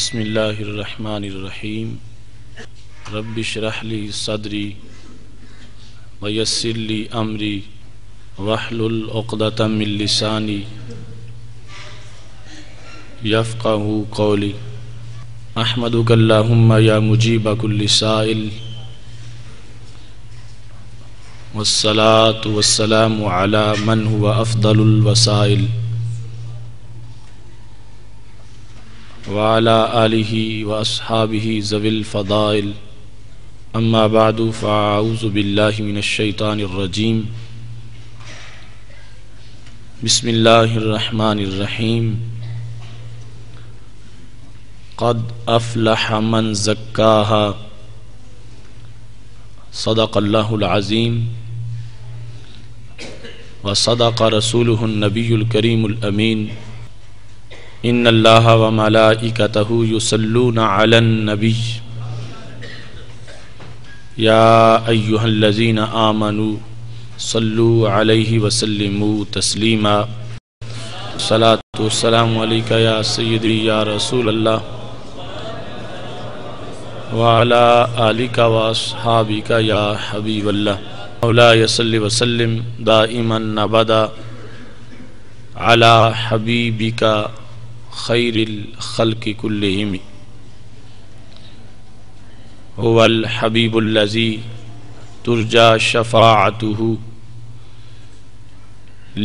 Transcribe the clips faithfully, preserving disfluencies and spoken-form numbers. बिस्मिल्लाहिर्रहमानिर्रहीम रब्बिश्रह ली सदरी वयस्सिर ली अमरी वहलुल उक़्दतम मिन लिसानी यफ़क़हू क़ौली। अहमदुका अल्लाहुम्मा या मुजीबा कुल्लि साइल वस्सलातु वस्सलामु अला मन हुवा अफ़्दलुल वसाइल वाला आलिही व अस्हाबिही ज़विल फ़दाइल। अम्मा बादु फ़अऊज़ु बिल्लाहि मिनश्शैतानिर्रजीम। बिस्मिल्लाहिर्रहमानिर्रहीम। क़द अफ़्लह मन ज़क्काहा सदक़ल्लाहुल अज़ीम व सदक़ रसूलुहुन नबियुल करीमुल अमीन। इन्ना अल्लाह व मलाइकतहु युसल्लूना अलन नबी या अय्युहल्लज़ीना आमनू सल्लू अलैहि व सल्लिमू तस्लीमा। सलातु वस्सलामु अलैका या सय्यिदी या रसूल अल्लाह व अला आलिका व अस्हाबिका या हबीबल्लाह। मौलाया सल्लि व सल्लिम दाइमन अबदा अला हबीबिका खैरिल खल्कि कुल्लिहिम हुवल हबीबुल्लज़ी तुर्जा शफ़ाअतुहु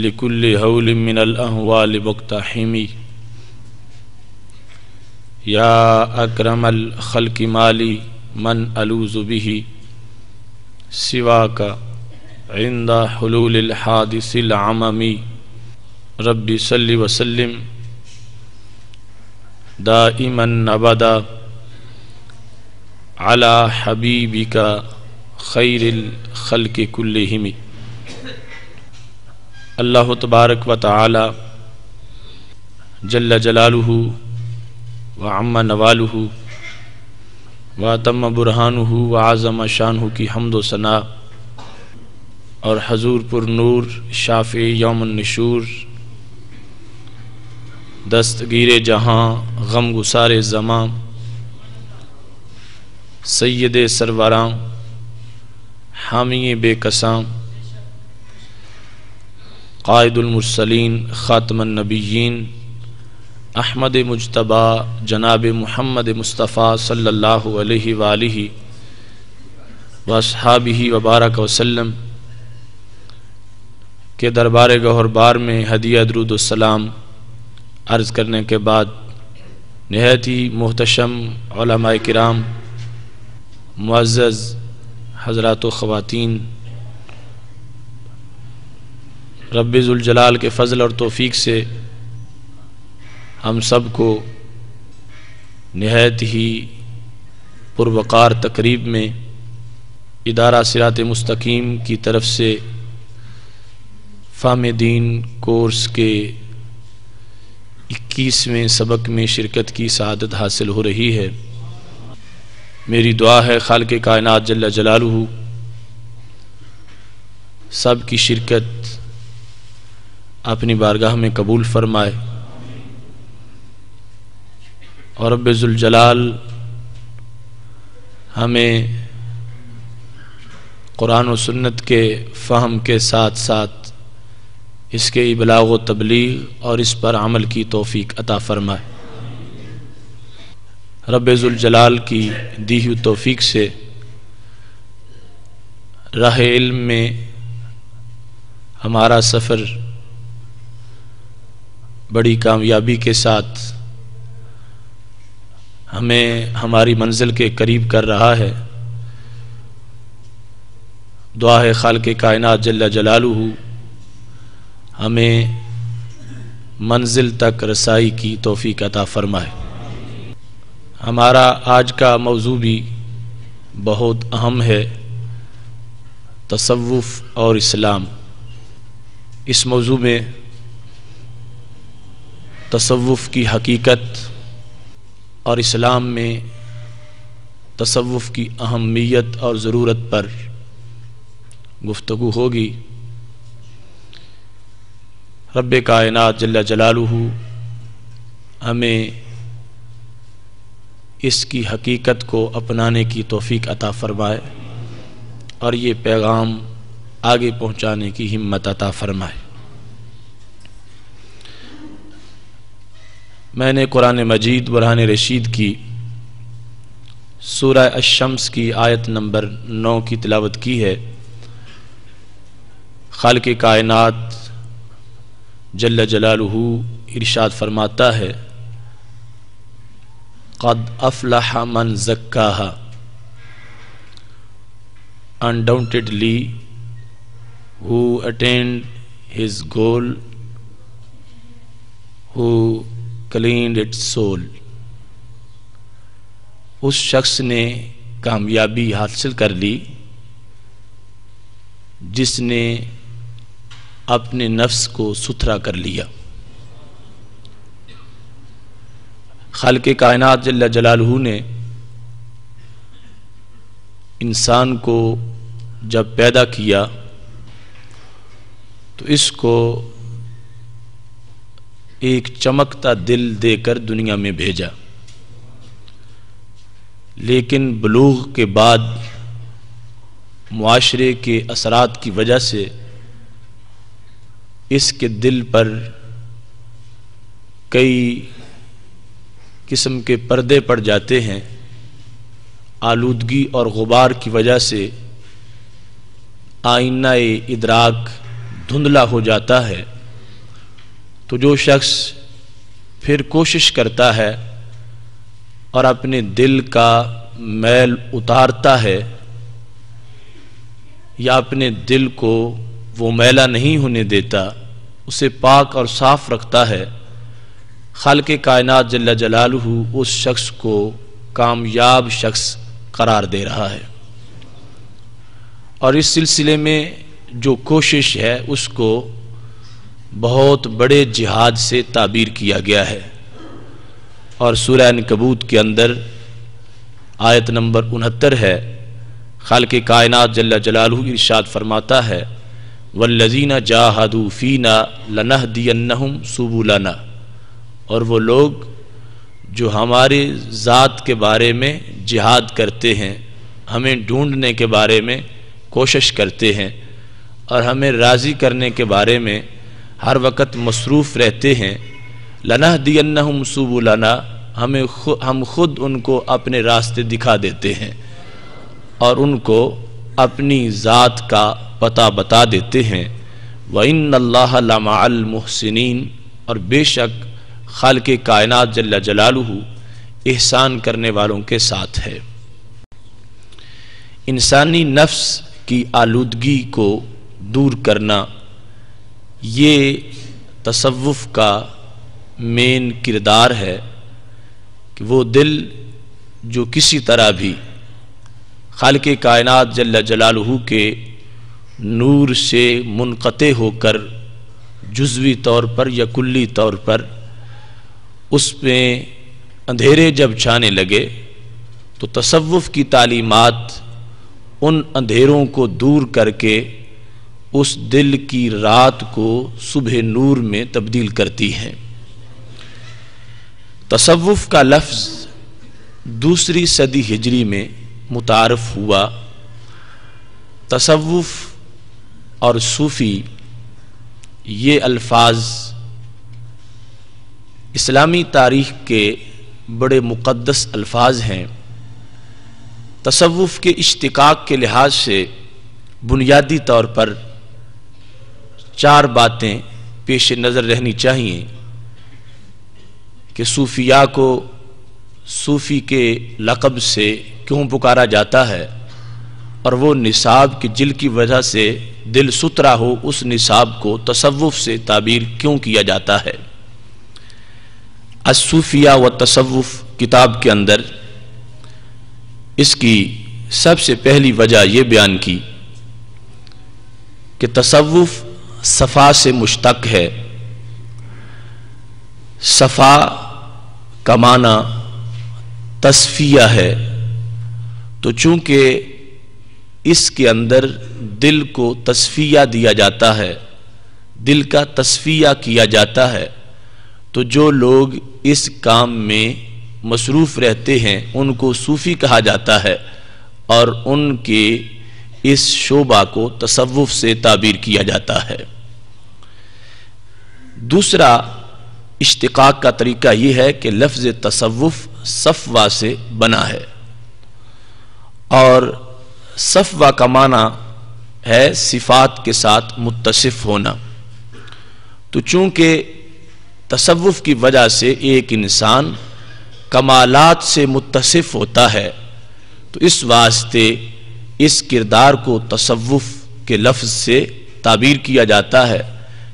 लिकुल्लि हौलिम मिनल अहवालि मुक़्ताहिमी। या अक्रमल खल्कि माली मन अलूज़ु बिही सिवाका इंदा हुलूलिल हादिसिल अममी। रब्बि सल्लि व सल्लिम दाइमन अबदा अला हबीबिका खैरिल खल्कि कुल्लिहिम। अल्लाह तबारक व तआला जल्ल जलालुहु व अम्मा नवालुहु व तम्मा बुरहानुहु व आज़म शानुहु की हम्द व सना और हजूर पुर नूर शाफ़े यौमुन नुशूर दस्तगीर जहाँ गम गुसार ज़मां सैयद सरवरां हामी बेकसां क़ायदुल मुरसलीन ख़ातमन नबिय्यीन अहमद मुजतबा जनाब मुहम्मद मुस्तफ़ा सल्लल्लाहु अलैहि वालिही व अस्हाबिही व बारक वसल्लम के दरबार गौहरबार में हदिया दुरूद व सलाम अर्ज़ करने के बाद नहायत ही मोहतशम उलमाए किराम मुअज़्ज़ज़ हज़रात व ख़वातीन रब्बे ज़ुल जलाल के फ़ज़ल और तौफ़ीक़ से हम सब को नहायत ही पुरवकार तकरीब में इदारा सिरात मुस्तकीम की तरफ से फ़ाहमे दीन कोर्स के इक्कीसवें सबक में शिरकत की सआदत हासिल हो रही है। मेरी दुआ है खालिक़े कायनात जल्ला जलालुहू सब की शिरकत अपनी बारगाह में कबूल फरमाए और रब्बे ज़ुल जलाल हमें कुरान व सुन्नत के फ़हम के साथ साथ इसके इबलाग व तबलीग और इस पर अमल की तौफ़ीक़ अता फ़रमाए। रब्बे ज़ुल जलाल की दी हुई तौफ़ीक़ से राह इल्म में हमारा सफ़र बड़ी कामयाबी के साथ हमें हमारी मंजिल के करीब कर रहा है। दुआ है खालिक़े कायनात जल्ला जलालुहू हमें मंजिल तक रसाई की तौफ़ीक़ अता फ़रमाए। हमारा आज का मौजू भी बहुत अहम है, तसव्वुफ़ और इस्लाम। इस मौजू में तसव्वुफ़ की हकीकत और इस्लाम में तसव्वुफ़ की अहमियत और ज़रूरत पर गुफ्तगू होगी। रब्बे कायनात जल्ला जलालुहू हमें इसकी हकीकत को अपनाने की तौफीक अता फ़रमाए और ये पैगाम आगे पहुँचाने की हिम्मत अता फ़रमाए। मैंने कुरान मजीद बुरहान रशीद की सूरह अश-शम्स की आयत नंबर नौ की तिलावत की है। खालिक़ कायनात जल्ल जलालुहू इरशाद फरमाता है, क़द अफ़लहा मन ज़क्काहा, undoubtedly who attained his goal, who cleaned its soul, उस शख्स ने कामयाबी हासिल कर ली जिसने अपने नफ्स को सुथरा कर लिया। खालिक़े कायनात जल्ल जलालहू ने इंसान को जब पैदा किया तो इसको एक चमकता दिल देकर दुनिया में भेजा, लेकिन बलूग़ के बाद मुआशरे के असरात की वजह से इसके दिल पर कई किस्म के पर्दे पड़ जाते हैं। आलूदगी और गुबार की वजह से आईना-ए इदराक धुंधला हो जाता है, तो जो शख्स फिर कोशिश करता है और अपने दिल का मैल उतारता है या अपने दिल को वो मैला नहीं होने देता, उसे पाक और साफ़ रखता है, खालिक़े कायनात जल्ल जलालहू उस शख्स को कामयाब शख्स करार दे रहा है। और इस सिलसिले में जो कोशिश है उसको बहुत बड़े जिहाद से ताबीर किया गया है। और सूरह अनकबूत के अंदर आयत नंबर उनहत्तर है, खालिक़े कायनात जल्ल जलालहू इरशाद फरमाता है, वल्लज़ीना जाहदू फ़ीना लनहदियन्नहुम सुबुलना, और वो लोग जो हमारे ज़ात के बारे में जिहाद करते हैं, हमें ढूंढने के बारे में कोशिश करते हैं और हमें राज़ी करने के बारे में हर वक्त मसरूफ़ रहते हैं, लनहदियन्नहुम सुबुलना, हमें खु, हम खुद उनको अपने रास्ते दिखा देते हैं और उनको अपनी ज़ात का पता बता देते हैं। व इन्नल्लाह लमअल मुहसिनीन, और बेशक खालिक़े कायनात जल्ल जलालहू एहसान करने वालों के साथ है। इंसानी नफ्स की आलूदगी को दूर करना ये तसव्वुफ़ का मेन किरदार है कि वो दिल जो किसी तरह भी खालिक़े कायनात जल्ल जलालहू के नूर से मुनक़ते होकर जुज़वी तौर पर या कुल्ली तौर पर उसमें अंधेरे जब छाने लगे तो तसव्वुफ़ की तालीमात उन अंधेरों को दूर करके उस दिल की रात को सुबह नूर में तब्दील करती हैं। तसव्वुफ़ का लफ्ज़ दूसरी सदी हिजरी में मुतारफ़ हुआ। तसव्वुफ़ और सूफ़ी ये अल्फाज इस्लामी तारीख़ के बड़े मुक़द्दस अल्फाज हैं। तसव्वुफ़ के इश्तिकाक के लिहाज से बुनियादी तौर पर चार बातें पेश नज़र रहनी चाहिए कि सूफिया को सूफ़ी के लक़ब से क्यों पुकारा जाता है, और वो निसाब की जिल की वजह से दिल सुतरा हो, उस निसाब को तसव्वुफ़ से ताबीर क्यों किया जाता है। अस्सूफिया व तसव्वुफ़ किताब के अंदर इसकी सबसे पहली वजह यह बयान की कि तसव्वुफ़ सफ़ा से मुश्तक है। सफ़ा का माना तस्फिया है, तो चूँकि इसके अंदर दिल को तस्फिया दिया जाता है, दिल का तस्फिया किया जाता है, तो जो लोग इस काम में मसरूफ़ रहते हैं उनको सूफ़ी कहा जाता है और उनके इस शोबा को तसव्वुफ़ से ताबीर किया जाता है। दूसरा इश्तिकाक का तरीका यह है कि लफ्ज़ तसव्वुफ़ सफ़वा से बना है और सफ़वा का माना है सिफ़ात के साथ मुत्तसिफ़ होना। तो चूँकि तसव्वुफ़ की वजह से एक इंसान कमालात से मुत्तसिफ़ होता है तो इस वास्ते इस किरदार को तसव्वुफ़ के लफ्ज़ से ताबीर किया जाता है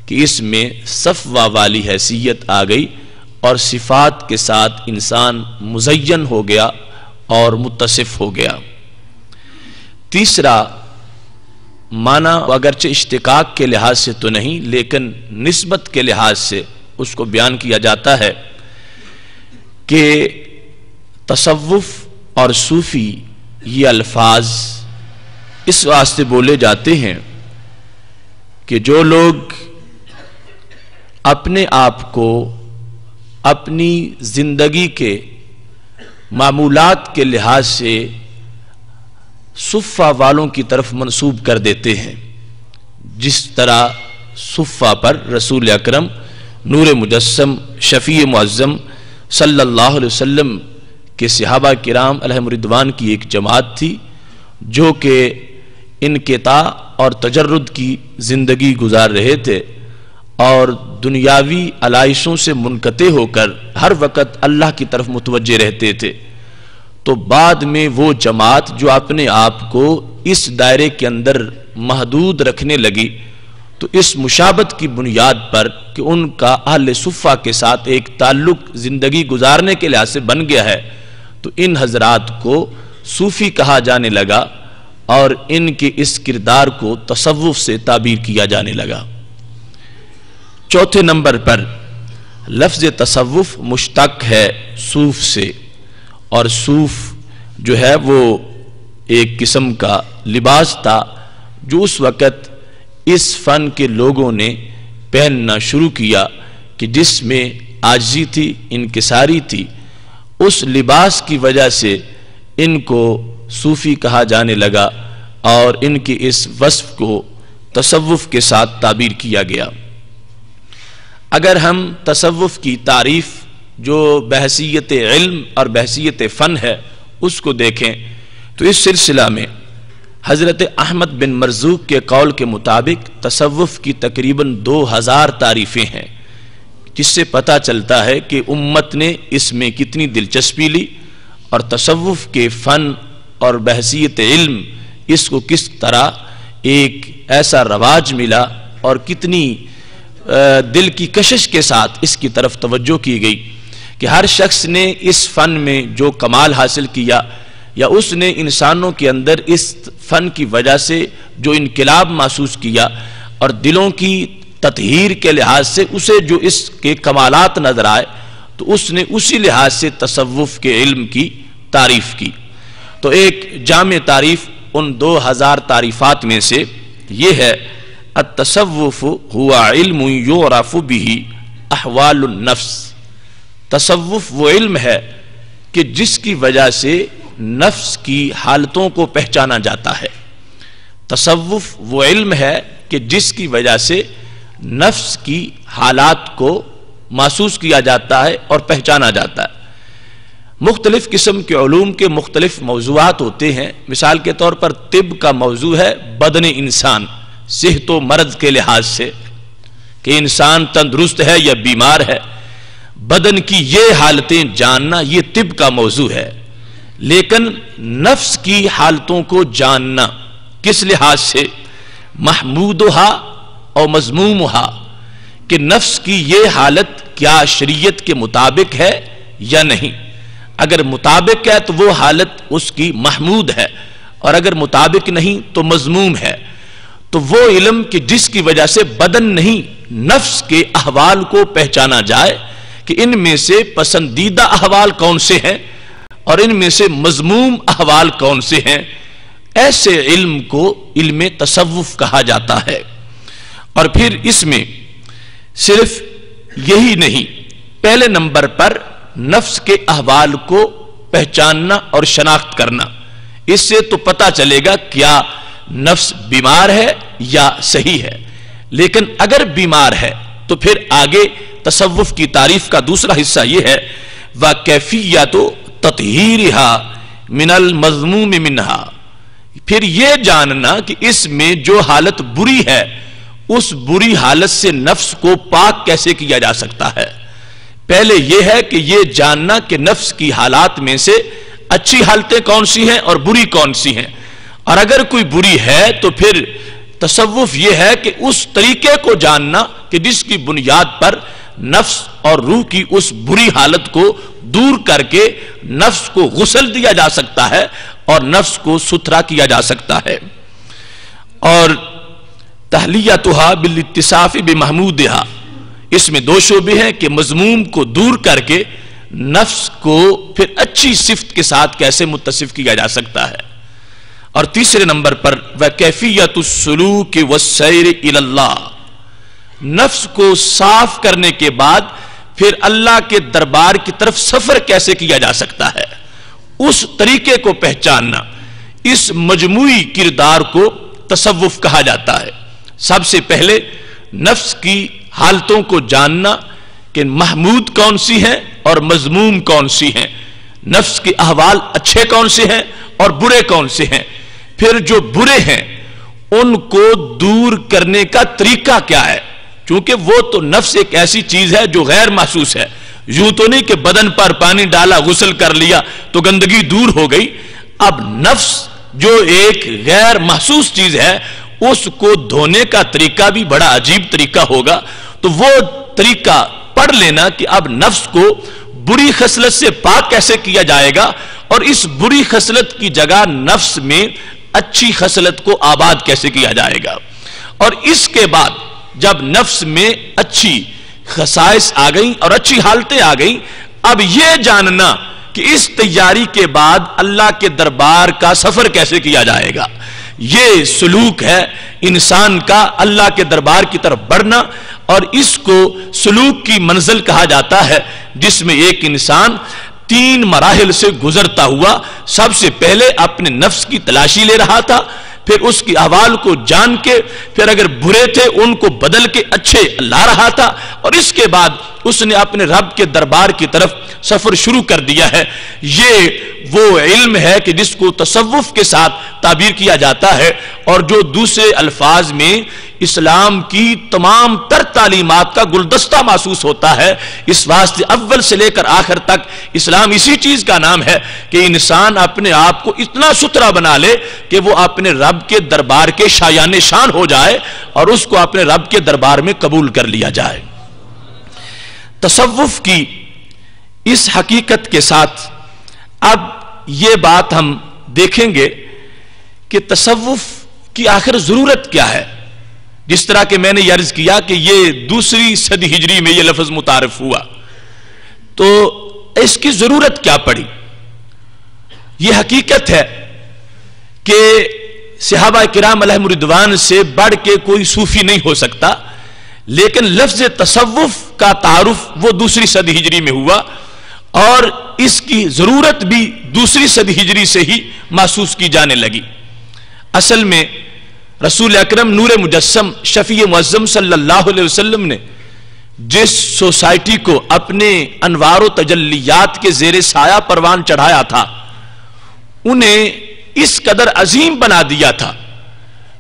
कि इसमें सफ़वा वाली हैसियत आ गई और सिफ़ात के साथ इंसान मुज़य्यन हो गया और मुत्तसिफ़ हो गया। तीसरा माना अगरचे इश्तिकाक के लिहाज से तो नहीं लेकिन निस्बत के लिहाज से उसको बयान किया जाता है कि तसव्वुफ़ और सूफ़ी ये अल्फाज इस वास्ते बोले जाते हैं कि जो लोग अपने आप को अपनी ज़िंदगी के मामूलात के लिहाज से सुफ़ा वालों की तरफ मंसूब कर देते हैं, जिस तरह सुफ़ा पर रसूल अकरम नूर मुजस्सम शफ़ी मुअज़्ज़म सल्लल्लाहु अलैहि वसल्लम के सहाबा किराम अलैहिम रिदवान की एक जमात थी जो कि इनक़िता और तजर्रुद की ज़िंदगी गुजार रहे थे और दुनियावी आलाइशों से मुनक़ते होकर हर वक़्त अल्लाह की तरफ मुतवज्जे रहते थे। तो बाद में वो जमात जो अपने आप को इस दायरे के अंदर महदूद रखने लगी तो इस मुशाबत की बुनियाद पर कि उनका अहले सुफ़ा के साथ एक ताल्लुक ज़िंदगी गुजारने के लिहाज से बन गया है तो इन हजरात को सूफ़ी कहा जाने लगा और इनके इस किरदार को तसव्वुफ़ से ताबीर किया जाने लगा। चौथे नंबर पर लफ्ज़ तसव्वुफ़ मुश्तक है सूफ़ से और सूफ़ जो है वो एक किस्म का लिबास था जो उस वक़्त इस फ़न के लोगों ने पहनना शुरू किया कि जिसमें आजी थी इनकिसारी थी, उस लिबास की वजह से इनको सूफ़ी कहा जाने लगा और इनके इस वस्फ़ को तसव्वुफ़ के साथ ताबीर किया गया। अगर हम तसव्वुफ़ की तारीफ़ जो बहसीयत इल्म और बहसीयत फ़न है उसको देखें तो इस सिलसिला में हज़रत अहमद बिन मरजूक के कौल के मुताबिक तसव्वुफ़ की तकरीबन दो हज़ार तारीफ़ें हैं जिससे पता चलता है कि उम्मत ने इसमें कितनी दिलचस्पी ली और तसव्वुफ़ के फ़न और बहसीयत इल्म इसको किस तरह एक ऐसा रवाज मिला और कितनी दिल की कशिश के साथ इसकी तरफ तवज्जो की गई कि हर शख्स ने इस फ़न में जो कमाल हासिल किया या उसने इंसानों के अंदर इस फ़न की वजह से जो इनकलाब महसूस किया और दिलों की ततहीर के लिहाज से उसे जो इसके कमालात नज़र आए तो उसने उसी लिहाज से तसव्वुफ़ के इल्म की तारीफ़ की। तो एक जामे तारीफ़ उन दो हज़ार तारीफ़ात में से ये है अत्तसव्वुफ़ हुआ इल्म युराफ़ु बिही अहवालुन नफ्स। तसव्वुफ़ वो इल्म है कि जिसकी वजह से नफ्स की हालतों को पहचाना जाता है। तसव्वुफ़ वो इल्म है कि जिसकी वजह से नफ्स की हालात को महसूस किया जाता है और पहचाना जाता है। मुख्तलिफ़ किस्म के उलूम के मुख्तलिफ़ मौज़ूआत होते हैं। मिसाल के तौर पर तिब का मौज़ू है बदन इंसान सेहत व मर्द के लिहाज से कि इंसान तंदुरुस्त है या बीमार है, बदन की ये हालतें जानना ये तिब का मौजू है। लेकिन नफ्स की हालतों को जानना किस लिहाज से महमूदहा और मज़मूमहा कि नफ्स की ये हालत क्या शरीयत के मुताबिक है या नहीं। अगर मुताबिक है तो वो हालत उसकी महमूद है और अगर मुताबिक नहीं तो मज़मूम है। तो वो इल्म कि जिसकी वजह से बदन नहीं नफ्स के अहवाल को पहचाना जाए कि इनमें से पसंदीदा अहवाल कौन से हैं और इनमें से मज़मूम अहवाल कौन से हैं, ऐसे इल्म को इल्म तसव्वुफ़ कहा जाता है। और फिर इसमें सिर्फ यही नहीं, पहले नंबर पर नफ्स के अहवाल को पहचानना और शनाख्त करना, इससे तो पता चलेगा क्या नफ्स बीमार है या सही है। लेकिन अगर बीमार है तो फिर आगे तसव्वुफ की तारीफ का दूसरा हिस्सा यह है, व कैफियतु ततहीरिहा मिनल मज़मूम मिन्हा, फिर यह जानना कि इसमें जो हालत बुरी है उस बुरी हालत से नफ्स को पाक कैसे किया जा सकता है। पहले यह है कि यह जानना कि नफ्स की हालात में से अच्छी हालतें कौन सी हैं और बुरी कौन सी हैं, और अगर कोई बुरी है तो फिर तसव्वुफ यह है कि उस तरीके को जानना कि जिसकी बुनियाद पर नफ्स और रूह की उस बुरी हालत को दूर करके नफ्स को गुस्ल दिया जा सकता है और नफ्स को सुथरा किया जा सकता है। और तहलिया तुहा बिलित्तिसाफी बिमहमूदिहा, इसमें दो शोबे हैं कि मजमूम को दूर करके नफ्स को फिर अच्छी सिफ्त के साथ कैसे मुत्तसिफ किया जा सकता है। और तीसरे नंबर पर व कैफियतुस्सुलूक वस्सैर इलल्लाह, नफ्स को साफ करने के बाद फिर अल्लाह के दरबार की तरफ सफर कैसे किया जा सकता है, उस तरीके को पहचानना। इस मजमूई किरदार को तसव्वुफ कहा जाता है। सबसे पहले नफ्स की हालतों को जानना कि महमूद कौन सी है और मजमूम कौन सी है, नफ्स के अहवाल अच्छे कौन से हैं और बुरे कौन से हैं, फिर जो बुरे हैं उनको दूर करने का तरीका क्या है। चूंकि वो तो नफ्स एक ऐसी चीज है जो गैर महसूस है, यूं तो नहीं कि बदन पर पानी डाला गुस्ल कर लिया तो गंदगी दूर हो गई। अब नफ्स जो एक गैर महसूस चीज है उसको धोने का तरीका भी बड़ा अजीब तरीका होगा, तो वो तरीका पढ़ लेना कि अब नफ्स को बुरी खसलत से पाक कैसे किया जाएगा और इस बुरी खसलत की जगह नफ्स में अच्छी खसलत को आबाद कैसे किया जाएगा। और इसके बाद जब नफ्स में अच्छी खसाइस आ गई और अच्छी हालतें आ गई, अब यह जानना कि इस तैयारी के बाद अल्लाह के दरबार का सफर कैसे किया जाएगा। यह सुलूक है इंसान का अल्लाह के दरबार की तरफ बढ़ना, और इसको सुलूक की मंजिल कहा जाता है, जिसमें एक इंसान तीन मराहिल से गुजरता हुआ सबसे पहले अपने नफ्स की तलाशी ले रहा था, फिर उसकी अहवाल को जान के फिर अगर बुरे थे उनको बदल के अच्छे ला रहा था, और इसके बाद उसने अपने रब के दरबार की तरफ सफर शुरू कर दिया है। ये वो इल्म है कि जिसको तसव्वुफ के साथ ताबीर किया जाता है, और जो दूसरे अल्फाज में इस्लाम की तमाम तर तालीमात का गुलदस्ता महसूस होता है। इस वास्ते अव्वल से लेकर आखिर तक इस्लाम इसी चीज का नाम है कि इंसान अपने आप को इतना सुथरा बना ले कि वो अपने रब के दरबार के शायाने शान हो जाए और उसको अपने रब के दरबार में कबूल कर लिया जाए। तसव्वुफ की इस हकीकत के साथ अब यह बात हम देखेंगे कि तसव्वुफ की आखिर जरूरत क्या है। जिस तरह के मैंने अर्ज किया कि यह दूसरी सदी हिजरी में यह लफ्ज मुतारिफ हुआ, तो इसकी जरूरत क्या पड़ी। यह हकीकत है कि सहाबा किराम अलैहिम रिदवान से बढ़ के कोई सूफी नहीं हो सकता, लेकिन लफ्ज तसव्वुफ का तारुफ वो दूसरी सदी हिजरी में हुआ और इसकी जरूरत भी दूसरी सदी हिजरी से ही महसूस की जाने लगी। असल में रसूल अकरम नूर मुजस्सम शफी मुअज्जम सल्लल्लाहु अलैहि वसल्लम ने जिस सोसाइटी को अपने अनवारो तजल्लियात के जेर साया परवान चढ़ाया था, उन्हें इस कदर अजीम बना दिया था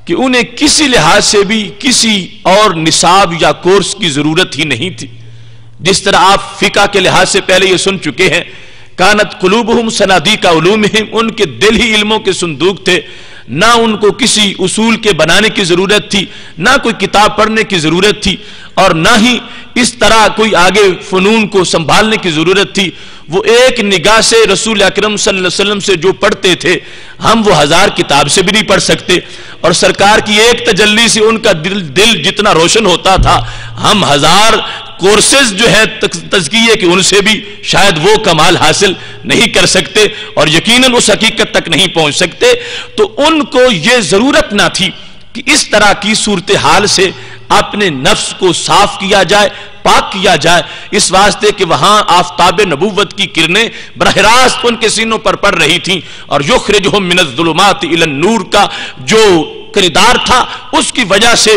कि उन्हें किसी लिहाज से भी किसी और निसाब या कोर्स की जरूरत ही नहीं थी। जिस तरह आप फिका के लिहाज से पहले ये सुन चुके हैं, कानत कुलूबहुम सनादीका उलूमहिम, उनके दिल ही इल्मों के संदूक थे, ना उनको किसी उसूल के बनाने की जरूरत थी, ना कोई किताब पढ़ने की जरूरत थी, और ना ही इस तरह कोई आगे फनून को संभालने की जरूरत थी। वो एक निगाह से रसूल अकरम सल्लल्लाहु अलैहि वसल्लम से जो पढ़ते थे, हम वो हजार किताब से भी नहीं पढ़ सकते, और सरकार की एक तजल्ली से उनका दिल दिल जितना रोशन होता था, हम हजार कोर्सेज जो है तज़किए के उनसे भी शायद वो कमाल हासिल नहीं कर सकते और यकीनन उस हकीकत तक नहीं पहुंच सकते। तो उनको ये जरूरत ना थी कि इस तरह की सूरत हाल से अपने नफ्स को साफ किया जाए, पाक किया जाए, इस वास्ते कि वहां आफताब नबुवत की किरणें बरह रास्त उनके सीनों पर पड़ रही थीं। और युखरिजुहुम मिनज़्ज़ुलुमाति इलन नूर का जो किरदार था उसकी वजह से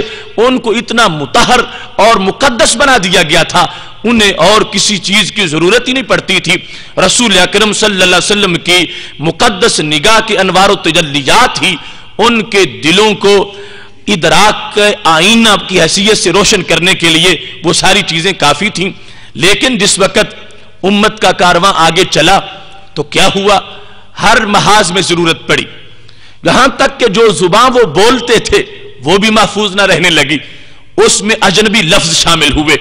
उनको इतना मुतहर और मुकद्दस बना दिया गया था, उन्हें और किसी चीज की जरूरत ही नहीं पड़ती थी। रसूल अकरम सल्लल्लाहु अलैहि वसल्लम की मुकद्दस निगाह के अनवार तजल्लियात ही उनके दिलों को इदराक के आईना की हैसियत से रोशन करने के लिए वो सारी चीजें काफी थीं। लेकिन जिस वक्त उम्मत का कारवां आगे चला तो क्या हुआ, हर महाज में जरूरत पड़ी, यहां तक कि जो जुबान वो बोलते थे वो भी महफूज ना रहने लगी, उसमें अजनबी लफ्ज शामिल हुए।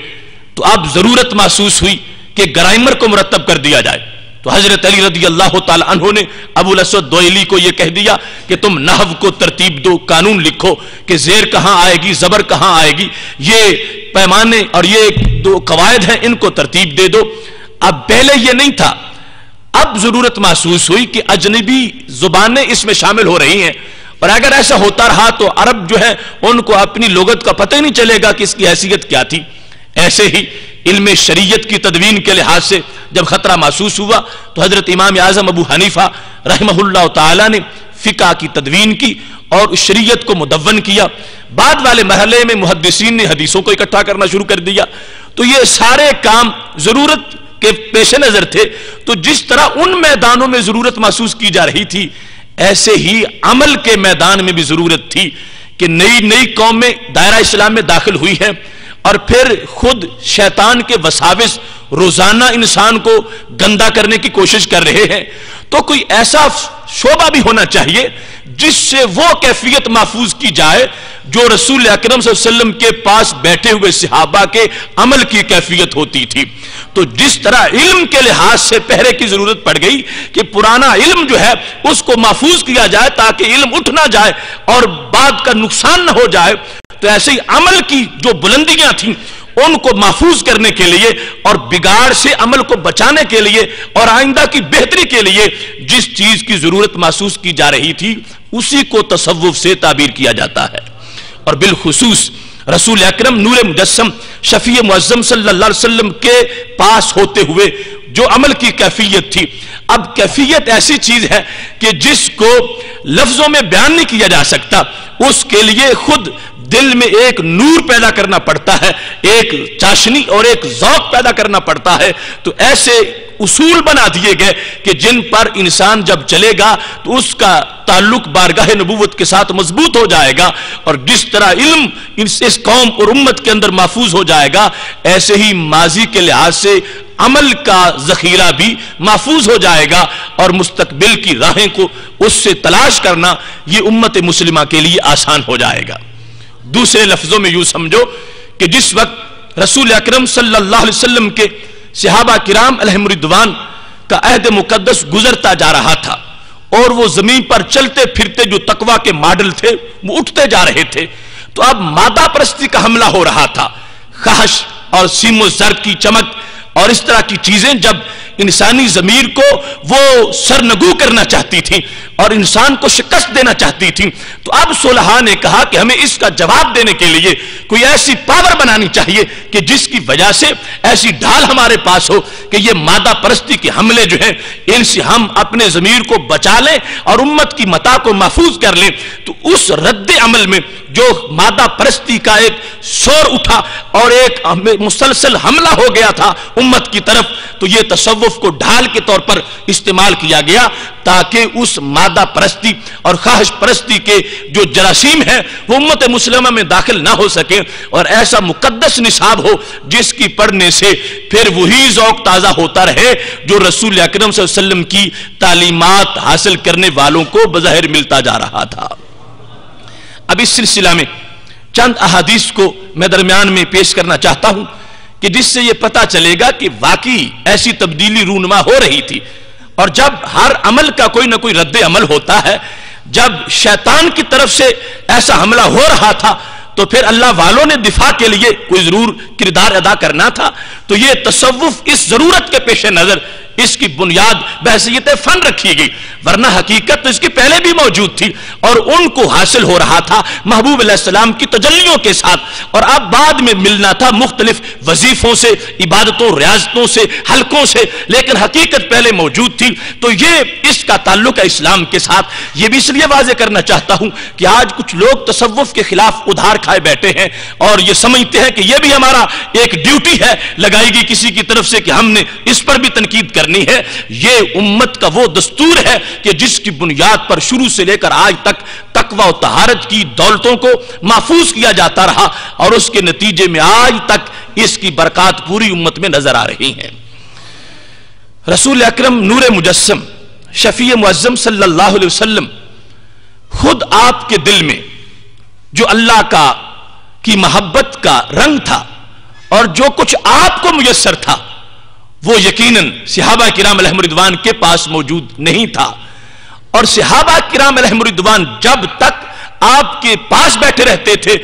तो अब जरूरत महसूस हुई कि ग्रामर को मुरतब कर दिया जाए। तो हजरत अली रदी अल्लाह तआला अन्हु ने अबुल असद दोइली को यह कह दिया कि तुम नहव को तरतीब दो, कानून लिखो कि जेर कहां आएगी, जबर कहां आएगी, ये पैमाने और ये दो कवायद हैं, इनको तरतीब दे दो। अब पहले यह नहीं था, अब जरूरत महसूस हुई कि अजनबी जुबानें इसमें शामिल हो रही हैं और अगर ऐसा होता रहा तो अरब जो है उनको अपनी लोगत का पता ही नहीं चलेगा कि इसकी हैसियत क्या थी। ऐसे ही इल्मे शरीयत की तदवीन के लिहाज से जब खतरा महसूस हुआ तो हजरत इमाम आजम अबू हनीफा रहमहुल्लाह ताला ने फिका की तदवीन की और शरीयत को मुदव्वन किया। बाद वाले महले में मुहद्दिसीन ने हदीसों को इकट्ठा करना शुरू कर दिया। तो ये सारे काम जरूरत के पेश नजर थे। तो जिस तरह उन मैदानों में जरूरत महसूस की जा रही थी, ऐसे ही अमल के मैदान में भी जरूरत थी कि नई नई कौमें दायरा इस्लाम में दाखिल हुई है और फिर खुद शैतान के वसाविस रोजाना इंसान को गंदा करने की कोशिश कर रहे हैं। तो कोई ऐसा शोबा भी होना चाहिए जिससे वो कैफियत महफूज की जाए जो रसूल अकरम सल्लल्लाहु अलैहि वसल्लम के पास बैठे हुए सहाबा के अमल की कैफियत होती थी। तो जिस तरह इल्म के लिहाज से पहरे की जरूरत पड़ गई कि पुराना इल्म जो है उसको महफूज किया जाए ताकि इल्म उठ ना जाए और बाद का नुकसान ना हो जाए, तो ऐसे ही अमल की जो बुलंदियां थीं उनको महफूज करने के लिए और बिगाड़ से अमल को बचाने के लिए और आइंदा की बेहतरी के लिए जिस चीज की जरूरत महसूस की जा रही थी उसी को तसव्वुफ से ताबीर किया जाता है। और बिलखुसूस रसूल अकरम नूर मुजस्सम शफी मुअज्जम सल्लल्लाहु अलैहि वसल्लम के पास होते हुए जो अमल की कैफियत थी, अब कैफियत ऐसी चीज है कि जिसको लफ्जों में बयान नहीं किया जा सकता, उसके लिए खुद दिल में एक नूर पैदा करना पड़ता है, एक चाशनी और एक ज़ौक़ पैदा करना पड़ता है। तो ऐसे उसूल बना दिए गए कि जिन पर इंसान जब चलेगा तो उसका ताल्लुक बारगाह नबूवत के साथ मजबूत हो जाएगा। और जिस तरह इल्म इस, इस कौम और उम्मत के अंदर महफूज हो जाएगा, ऐसे ही माजी के लिहाज से अमल का जखीरा भी महफूज हो जाएगा और मुस्तकबिल की राहें को उससे तलाश करना यह उम्मत मुस्लिमा के लिए आसान हो जाएगा। दूसरे लफ्जों में यूं समझो कि जिस वक्त रसूल अकरम सल्लल्लाहु अलैहि वसल्लम के सहाबा किराम अलैहिम रिदवान का अहद मुकद्दस गुजरता जा रहा था और वो जमीन पर चलते फिरते जो तकवा के मॉडल थे वो उठते जा रहे थे। तो अब मादा परस्ती का हमला हो रहा था, खहश और सीमो जर की चमक और इस तरह की चीजें जब इंसानी जमीर को वो सरनगू करना चाहती थी और इंसान को शिकस्त देना चाहती थी। तो अब सुलहा ने कहा कि हमें इसका जवाब देने के लिए कोई ऐसी पावर बनानी चाहिए कि जिसकी वजह से ऐसी ढाल हमारे पास हो कि ये मादा परस्ती के हमले जो हैं इनसे हम अपने जमीर को बचा लें और उम्मत की मता को महफूज कर लें। तो उस रद्द अमल में जो मादा परस्ती का एक शोर उठा और एक मुसलसल हमला हो गया था उम्मत की तरफ, तो यह तसव्वुफ को ढाल के तौर पर इस्तेमाल किया गया ताकि उस मादा परस्ती और ख्वाहिश परस्ती के जो जरासीम है वो उम्मत मुस्लिमा में दाखिल ना हो सके और ऐसा मुकद्दस निसाब हो जिसकी पढ़ने से फिर वही ज़ौक़ ताज़ा होता रहे जो रसूल अकरम सल्लल्लाहु अलैहि वसल्लम की तालीमात हासिल करने वालों को बज़ाहिर मिलता जा रहा था। अब इस सिलसिला में चंद अहादीस को मैं दरमियान में पेश करना चाहता हूं कि जिससे यह पता चलेगा कि वाकई ऐसी तब्दीली रूनुमा हो रही थी। और जब हर अमल का कोई ना कोई रद्द अमल होता है, जब शैतान की तरफ से ऐसा हमला हो रहा था तो फिर अल्लाह वालों ने दिफा के लिए कोई जरूर किरदार अदा करना था। तो यह तसव्वुफ इस जरूरत के पेश नजर इसकी बुनियाद बहसीयत फन रखी गई, वरना हकीकत तो इसकी पहले भी मौजूद थी और उनको हासिल हो रहा था महबूब अलैहिस्सलाम की तजल्लियों के साथ। और अब बाद में मिलना था मुख्तलिफ वजीफों से, इबादतों, रियाजतों से, हलकों से, लेकिन हकीकत पहले मौजूद थी। तो ये इसका ताल्लुक है इस्लाम के साथ। यह भी इसलिए वाजे करना चाहता हूं कि आज कुछ लोग तसव्वुफ के खिलाफ उधार खाए बैठे हैं और ये समझते हैं कि यह भी हमारा एक ड्यूटी है लगाएगी किसी की तरफ से कि हमने इस पर भी तनकीद करनी है। यह उम्मत का वो दस्तूर है कि जिसकी बुनियाद पर शुरू से लेकर आज तक तकवा और तहारत की दौलतों को महफूज किया जाता रहा और उसके नतीजे में आज तक इसकी बरकत पूरी उम्मत में नजर आ रही है। रसूल अकरम नूर मुजस्सम शफी मुअज्जम सल्लल्लाहु अलैहि वसल्लम खुद आपके दिल में जो अल्लाह का की मोहब्बत का रंग था और जो कुछ आपको मुयस्सर था वो यकीनन सहाबा किराम अलैहिम रिदवान के पास मौजूद नहीं था। और सहाबा किराम अलैहिम रिदवान जब तक आपके पास बैठे रहते थे,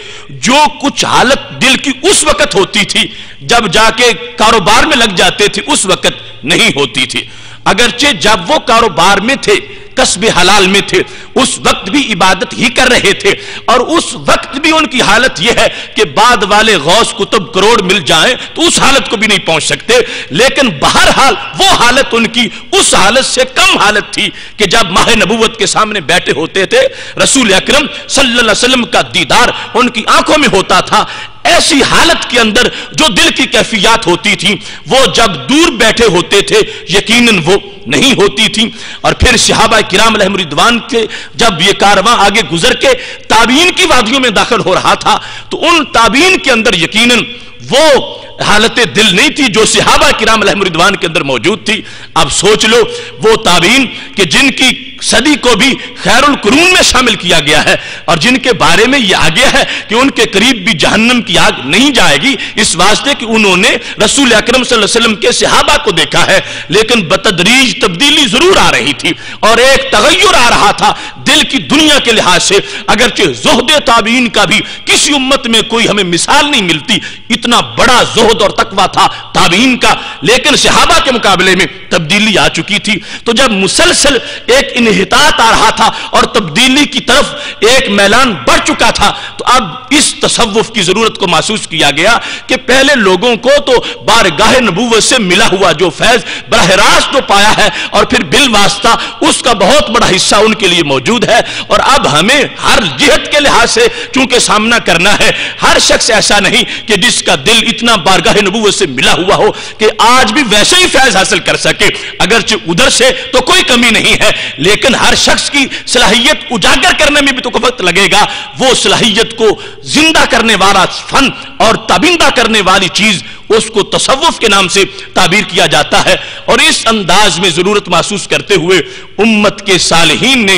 जो कुछ हालत दिल की उस वक्त होती थी जब जाके कारोबार में लग जाते थे उस वक्त नहीं होती थी। अगरचे जब वो कारोबार में थे, कस्बे हलाल में थे, उस वक्त भी इबादत ही कर रहे थे और उस वक्त भी उनकी हालत यह है कि बाद वाले गौस कुतुब करोड़ मिल जाएं तो उस हालत को भी नहीं पहुंच सकते, लेकिन बहरहाल वो हालत उनकी उस हालत से कम हालत थी कि जब माह नबूवत के सामने बैठे होते थे। रसूल अकरम सल्लल्लाहु अलैहि वसल्लम का दीदार उनकी आंखों में होता था। ऐसी हालत के अंदर जो दिल की कैफियत होती थी वो जब दूर बैठे होते थे यकीनन वो नहीं होती थी। और फिर सहाबा किराम अलैहिम रिदवान के जब ये कारवां आगे गुजर के ताबीन की वादियों में दाखिल हो रहा था तो उन ताबीन के अंदर यकीनन वो हालत दिल नहीं थी जो सहाबा किराम अलैहिम रिदवान के अंदर मौजूद थी। अब सोच लो वो ताबीन कि जिनकी सदी को भी खैरुल कुरून में शामिल किया गया है और जिनके बारे में यह आ गया है कि उनके करीब भी जहन्नम की आग नहीं जाएगी इस वास्ते कि उन्होंने रसूल अकरम सल्लल्लाहु अलैहि वसल्लम के सहाबा को देखा है। लेकिन बतदरीज तब्दीली जरूर आ रही थी और एक तगय्युर आ रहा था दिल की दुनिया के लिहाज से। अगरचे ज़ुहद ताबीन का भी किसी उम्मत में कोई हमें मिसाल नहीं मिलती, इतना बड़ा ज़ुहद और तकवा था ताबीन का, लेकिन सहाबा के मुकाबले में तब्दीली आ चुकी थी। तो जब मुसलसल एक हितात आ रहा था और तब्दीली की तरफ एक मैलान बढ़ चुका था तो अब इस तसव्वुफ की जरूरत को महसूस किया गया कि पहले लोगों को तो बारगाह नबूवत से मिला हुआ जो फैज बराह रास्त तो पाया है और फिर बिल वास्ता उसका बहुत बड़ा हिस्सा उनके लिए मौजूद है और अब हमें हर जिहत के लिहाज से चूंकि सामना करना है। हर शख्स ऐसा नहीं कि जिसका दिल इतना बारगाह नबूवत से मिला हुआ हो कि आज भी वैसे ही फैज हासिल कर सके, अगरचे उधर से तो कोई कमी नहीं है, लेकिन लेकिन हर शख्स की सलाहियत उजागर करने में भी तो वक्त लगेगा। वो सलाहियत को जिंदा करने वाला फन और तबिंदा करने वाली चीज उसको तसव्वुफ के नाम से ताबीर किया जाता है। और इस अंदाज में जरूरत महसूस करते हुए उम्मत के सालहीन ने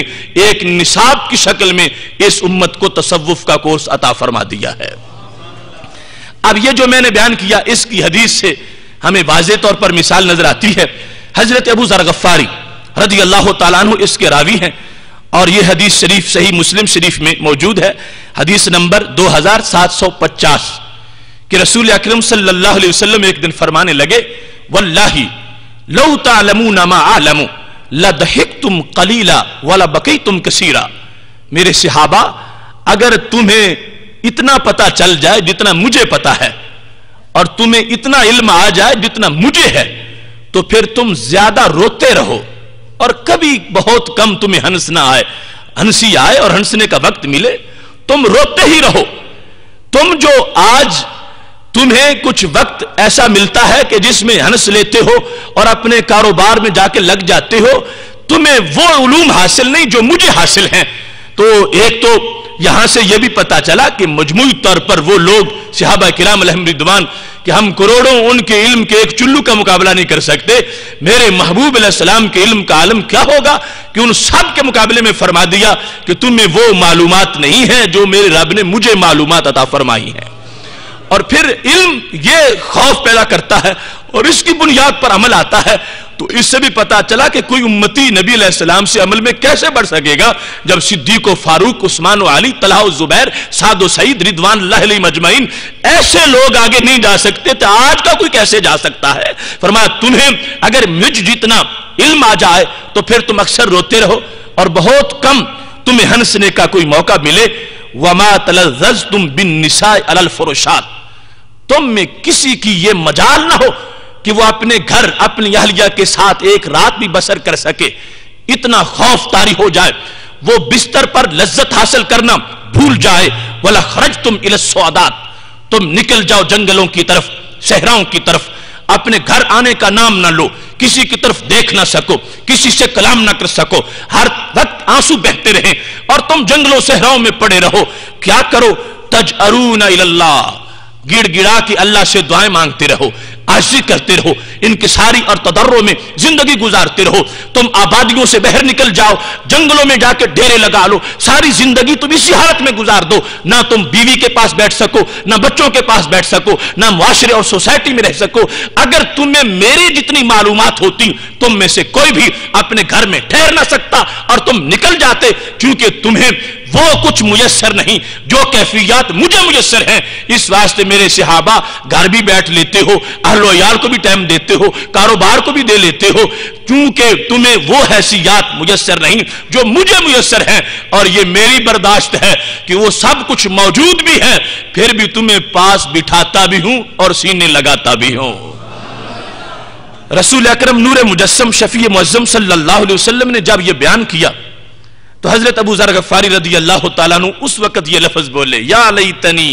एक निसाब की शक्ल में इस उम्मत को तसव्वुफ का कोर्स अता फरमा दिया है। अब यह जो मैंने बयान किया इसकी हदीस से हमें वाज़े तौर पर मिसाल नजर आती है। हजरत अबू ज़र गफ़ारी रज़ी अल्लाह ताला अन्हु इसके रावी हैं और यह हदीस शरीफ सही मुस्लिम शरीफ में मौजूद है, हदीस नंबर दो हजार सात सौ पचास, कि रसूल अकरम सल्लल्लाहु अलैहि वसल्लम एक दिन फरमाने लगे, वल्लाही लौ तालमूना मा आलमू लदहिकतुम कलीला वला बकीतुम कसीरा। मेरे सहाबा, अगर तुम्हें इतना पता चल जाए जितना मुझे पता है और तुम्हें इतना इल्म आ जाए जितना मुझे है तो फिर तुम ज्यादा रोते रहो और कभी बहुत कम तुम्हें हंस ना आए, हंसी आए और हंसने का वक्त मिले तुम रोते ही रहो। तुम जो आज तुम्हें कुछ वक्त ऐसा मिलता है कि जिसमें हंस लेते हो और अपने कारोबार में जाके लग जाते हो, तुम्हें वो उलूम हासिल नहीं जो मुझे हासिल हैं। तो एक तो यहां से यह भी पता चला कि मजमूई तौर पर वो लोग सहाबा किराम अलैहिम रिदवान कि हम करोड़ों उनके इल्म के एक चुल्लू का मुकाबला नहीं कर सकते, मेरे महबूब अलैहिस्सलाम के इल्म का आलम क्या होगा कि उन सब के मुकाबले में फरमा दिया कि तुम्हें वो मालूमात नहीं है जो मेरे रब ने मुझे मालूमात अता फरमाई है। और फिर इल्म ये खौफ पैदा करता है और इसकी बुनियाद पर अमल आता है। तो इससे भी पता चला कि कोई उम्मती नबी अलैहिस्सलाम से अमल में कैसे बढ़ सकेगा जब सिद्दीक व फारूक, उस्मान व अली, तलहा व जुबैर, साद व सईद, रिदवान अल्लाह अलैहिम अजमईन, ऐसे लोग आगे नहीं जा सकते तो आज का कोई कैसे जा सकता है। फरमाया तुम्हें अगर मुझ जितना इल्म आ जाए तो फिर तुम अक्सर रोते रहो और बहुत कम तुम्हें हंसने का कोई मौका मिले। वमा तलज़्ज़तुम बिन्निसाइ अलल फुरुशात, तुम में किसी की यह मजाल ना हो कि वो अपने घर अपनी अहलिया के साथ एक रात भी बसर कर सके। इतना खौफ तारी हो जाए वो बिस्तर पर लज्जत हासिल करना भूल जाए। वला खरजतुम इलस्सौदात, तुम निकल जाओ जंगलों की तरफ, सहराओं की तरफ, अपने घर आने का नाम ना लो, किसी की तरफ देख ना सको, किसी से कलाम ना कर सको, हर वक्त आंसू बहते रहे और तुम जंगलों सहराओं में पड़े रहो। क्या करो? तजअरून इल्लल्लाह, गिड़गिड़ा के अल्लाह से दुआएं मांगते रहो, आजी करते रहो, इनकिसारी और तदर्रो में जिंदगी गुजारते रहो। तुम आबादियों से बाहर निकल जाओ, जंगलों में जाकर डेरे लगा लो, सारी जिंदगी तुम इसी हालत में गुजार दो। ना तुम बीवी के पास बैठ सको, ना बच्चों के पास बैठ सको, ना मुआशरे और सोसाइटी में रह सको। अगर तुम्हें मेरी जितनी मालूमात होती तुम में से कोई भी अपने घर में ठहर ना सकता और तुम निकल जाते, क्योंकि तुम्हें वो कुछ मुयसर नहीं जो कैफियत मुझे मुयसर है। इस वास्ते मेरे सहाबा घर भी बैठ लेते हो, अहलो यार को भी टाइम देते हो, कारोबार को भी दे लेते हो, क्योंकि तुम्हें वो हैसियत मुयसर नहीं जो मुझे मुयसर है। और ये मेरी बर्दाश्त है कि वो सब कुछ मौजूद भी है, फिर भी तुम्हें पास बिठाता भी हूं और सीने लगाता भी हूं। रसूल अकरम नूर मुजस्सम शफी मुअज्जम सल्लल्लाहु अलैहि वसल्लम ने जब यह बयान किया तो हजरत अबू ज़र गफ़ारी रदी अल्लाह तआला अन्हु उस वक्त ये लफ्ज़ बोले, या लैतनी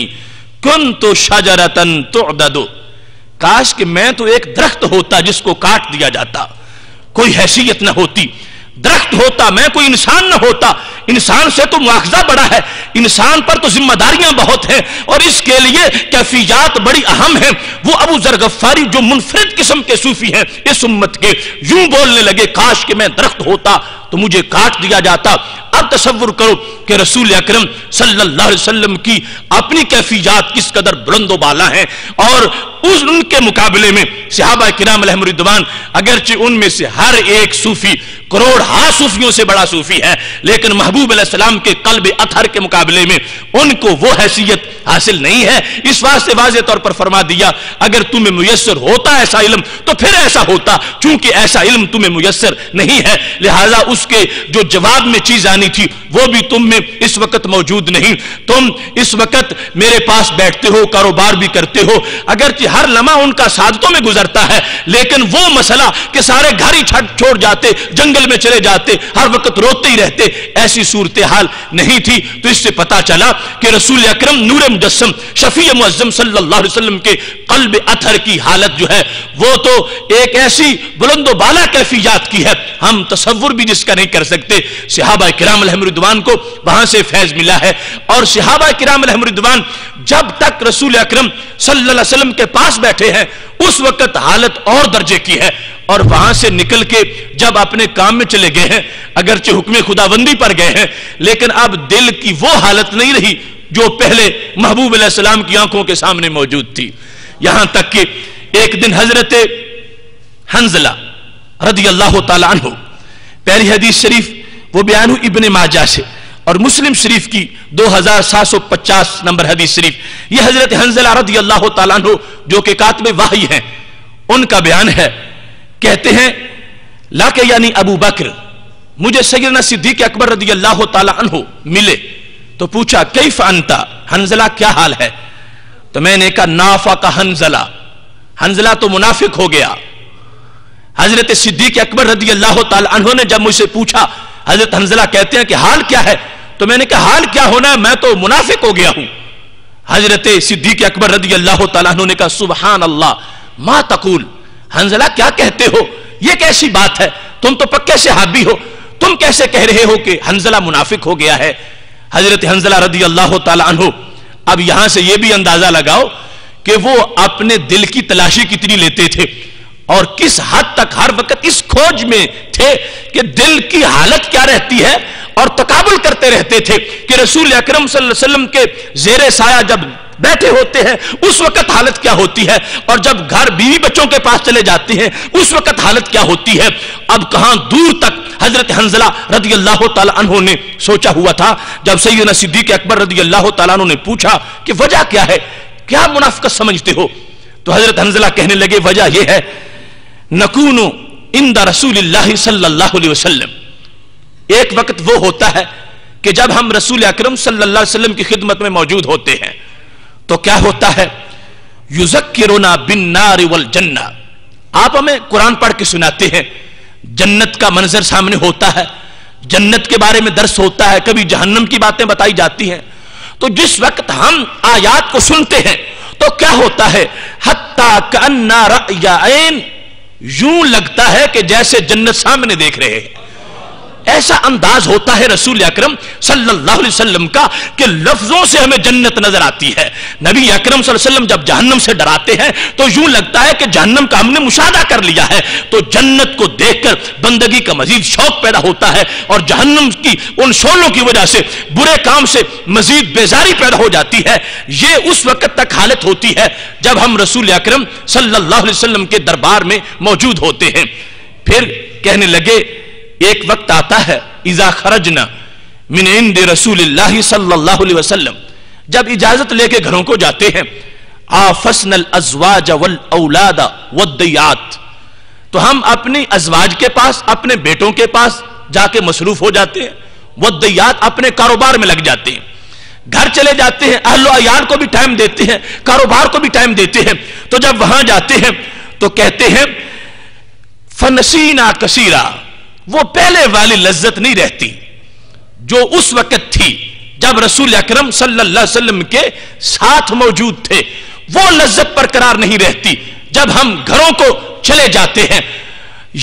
कुन्तु शजरतन तुअददु, काश कि मैं तो एक दरख्त होता जिसको काट दिया जाता, कोई हैसियत ना होती, दरख्त होता मैं, कोई इंसान ना होता। इंसान से तो मुआखजा बड़ा है, इंसान पर तो जिम्मेदारियां बहुत हैं और इसके लिए कैफियत बड़ी अहम है। वो अबू ज़र गफ़ारी जो मुनफरिद किस्म के सूफी हैं इस उम्मत के, यूं बोलने लगे काश कि मैं दरख्त होता तो मुझे काट दिया जाता। अब तसव्वुर करो कि रसूल अकरम सल्लल्लाहु अलैहि वसल्लम की अपनी कैफियत किस कदर बुलंदो बाला है और उस उनके मुकाबले में सहाबा किराम अलैहिम रिदवान, अगरचे उनमें से हर एक सूफी करोड़ हा सूफियों से बड़ा सूफी है, लेकिन महबूब अलैहिस्सलाम के कल्ब अतहर के मुकाबले में उनको वो हैसियत हासिल नहीं है। इस वास्ते वाज़े तौर पर फरमा दिया अगर तुम्हें मुयस्सर होता ऐसा इल्म तो फिर ऐसा होता, चूंकि ऐसा इल्म तुम्हें मुयस्सर नहीं है, लिहाजा उसके जो जवाब में चीज आनी थी वो भी तुम में इस वक्त मौजूद नहीं। तुम इस वक्त मेरे पास बैठते हो, कारोबार भी करते हो, अगरचे हर लम्हा उनका सादतों में गुजरता है, लेकिन वो मसला कि सारे घर ही छोड़ जाते, जंगल में चले जाते, हर वक्त रोते ही रहते, ऐसी सूरत हाल नहीं थी। तो इससे पता चला कि रसूल अकरम नूर मुजस्सम शफीए मुअज्जम सल्लल्लाहु अलैहि वसल्लम के कल्ब अतहर की हालत जो है वो तो एक ऐसी बुलंदो बाला कैफियत की है हम तसव्वुर भी जिसका नहीं कर सकते। सहाबा किराम अलैहिम रिदवान को वहां से फैज मिला है और सहाबा किराम अलैहिम रिदवान जब तक रसूल अकरम सल्लल्लाहु अलैहि वसल्लम के पास बैठे हैं उस वक्त हालत और दर्जे की है, और वहां से निकल के जब अपने काम में चले गए हैं, अगरचे हुक्म खुदाबंदी पर गए हैं, लेकिन अब दिल की वो हालत नहीं रही जो पहले महबूब अलैहिस्सलाम की आंखों के सामने मौजूद थी। यहां तक कि एक दिन हजरत हंजला रदी अल्लाह तआला अन्हु, पहली हदीस शरीफ वो बयान हुई इब्ने माजा से और मुस्लिम शरीफ की दो हज़ार सात सौ पचास नंबर हदीस शरीफ, ये हजरत हंजला रदी अल्लाह तआला अन्हु जो कि कातिब वही हैं उनका बयान है। कहते हैं लाके यानी अबू बकर, मुझे सैयदना सिद्दीक अकबर रदी अल्लाह तआला अन्हु मिले तो पूछा कैफ अंता, हंजला क्या हाल है? तो मैंने कहा नाफा का हंजला, हंजला तो मुनाफिक हो गया। हजरत सिद्दीक अकबर रदी अल्लाह तआला अन्हु ने जब मुझसे पूछा, हजरत हंजला कहते हैं कि हाल क्या है, तो मैंने कहा हाल क्या होना है, मैं तो मुनाफिक हो गया हूं। हजरत सिद्दीक अकबर रदी अल्लाह तआला अन्हु ने कहा सुबहान अल्लाह मा तकूल, हंजला क्या कहते हो, यह कैसी बात है, तुम तो पक्के सहाबी हो, तुम कैसे कह रहे हो कि हंजला मुनाफिक हो गया है। हजरत हंजला रदी अल्लाह तआला अन्हु, अब यहां से यह भी अंदाजा लगाओ कि वो अपने दिल की तलाशी कितनी लेते थे और किस हद तक हर वक्त इस खोज में थे कि दिल की हालत क्या रहती है और तकाबुल करते रहते थे कि रसूल अकरम सल्लल्लाहु अलैहि वसल्लम के जेरे साया जब बैठे होते हैं उस वक्त हालत क्या होती है, और जब घर बीवी बच्चों के पास चले जाते हैं उस वक्त हालत क्या होती है। अब कहां दूर तक हजरत हंजला रदियल्लाहु ताला अन्हो ने सोचा हुआ था जब सैयदना सिद्दीक अकबर रदियल्लाहु ताला अन्हो ने पूछा कि वजह क्या है, क्या मुनाफिकत समझते हो, तो हजरत हंजला कहने लगे वजह यह है नकूनु इंदा रसूलिल्लाह सल्लल्लाहु अलैहि वसल्लम, एक वक्त वो होता है कि जब हम रसूल अकरम सल्लल्लाहु अलैहि वसल्लम की खिदमत में मौजूद होते हैं तो क्या होता है, युज़क्किरुना बिन्नार वल जन्ना, आप हमें कुरान पढ़ के सुनाते हैं, जन्नत का मंजर सामने होता है, जन्नत के बारे में दर्स होता है, कभी जहन्नम की बातें बताई जाती हैं। तो जिस वक्त हम आयात को सुनते हैं तो क्या होता है, हत्ता कन्ना रया ऐन, यूं लगता है कि जैसे जन्नत सामने देख रहे हैं। ऐसा अंदाज होता है रसूल अकरम सल्लल्लाहु अलैहि वसल्लम का कि लफ्जों से हमें जन्नत नजर आती है। नबी अकरम सल्लल्लाहु अलैहि वसल्लम जब जहन्नम से डराते हैं तो यूं लगता है कि जहन्नम का हमने मुशाहदा कर लिया है। तो जन्नत को देखकर बंदगी का मजीद शौक पैदा होता है और जहन्नम की उन शोलों की वजह से बुरे काम से मजीद बेजारी पैदा हो जाती है। ये उस वक्त तक हालत होती है जब हम रसूल अकरम सल्लल्लाहु अलैहि वसल्लम के दरबार में मौजूद होते हैं। फिर कहने लगे एक वक्त आता है इज़ा खरजना मिन इंदि रसूलिल्लाह सल्लल्लाहु अलैहि वसल्लम, जब इजाजत लेके घरों को जाते हैं, आफस्नल अज़वाज वल औलाद वद्दियात, तो हम अपनी अजवाज के पास अपने बेटों के पास जाके मसरूफ हो जाते हैं, वद्दियात अपने कारोबार में लग जाते हैं, घर चले जाते हैं, अहलो अयार को भी टाइम देते हैं, कारोबार को भी टाइम देते हैं। तो जब वहां जाते हैं तो कहते हैं फनसीना कसीरा, वो पहले वाली लज्जत नहीं रहती जो उस वक्त थी जब रसूल अकरम सल्लल्लाहु अलैहि वसल्लम के साथ मौजूद थे, वो लज्जत बरकरार नहीं रहती जब हम घरों को चले जाते हैं।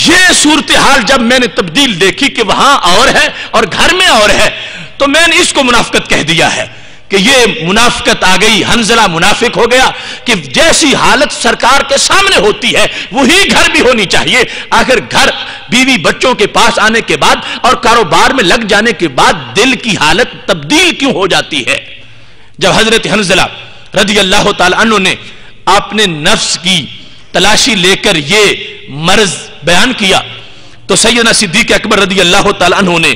ये सूरत हाल जब मैंने तब्दील देखी कि वहां और है और घर में और है, तो मैंने इसको मुनाफिकत कह दिया है कि ये मुनाफिकत आ गई। हंजला मुनाफिक हो गया कि जैसी हालत सरकार के सामने होती है वही घर भी होनी चाहिए। आखिर घर बीवी बच्चों के पास आने के बाद और कारोबार में लग जाने के बाद दिल की हालत तब्दील क्यों हो जाती है। जब हजरत हंजला रदियल्लाहु ताला अन्हु ने अपने नफ्स की तलाशी लेकर ये मर्ज बयान किया तो सैयदना सिद्दीक अकबर रदियल्लाहु ताला अन्हु ने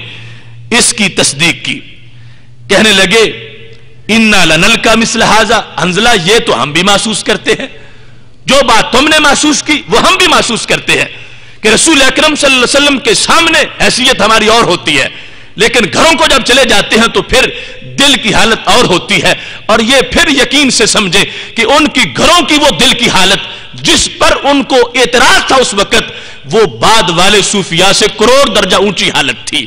इसकी तस्दीक की। कहने लगे इन्ना लनल का मिसल हाजा, हंजला ये तो हम भी महसूस करते हैं, जो बात तुमने महसूस की वो हम भी महसूस करते हैं कि रसूल अकरम सल्लल्लाहु अलैहि वसल्लम के सामने हैसियत हमारी और होती है, लेकिन घरों को जब चले जाते हैं तो फिर दिल की हालत और होती है। और ये फिर यकीन से समझे कि उनकी घरों की वो दिल की हालत जिस पर उनको एतराज था उस वक्त, वो बाद वाले सूफिया से करोड़ दर्जा ऊंची हालत थी,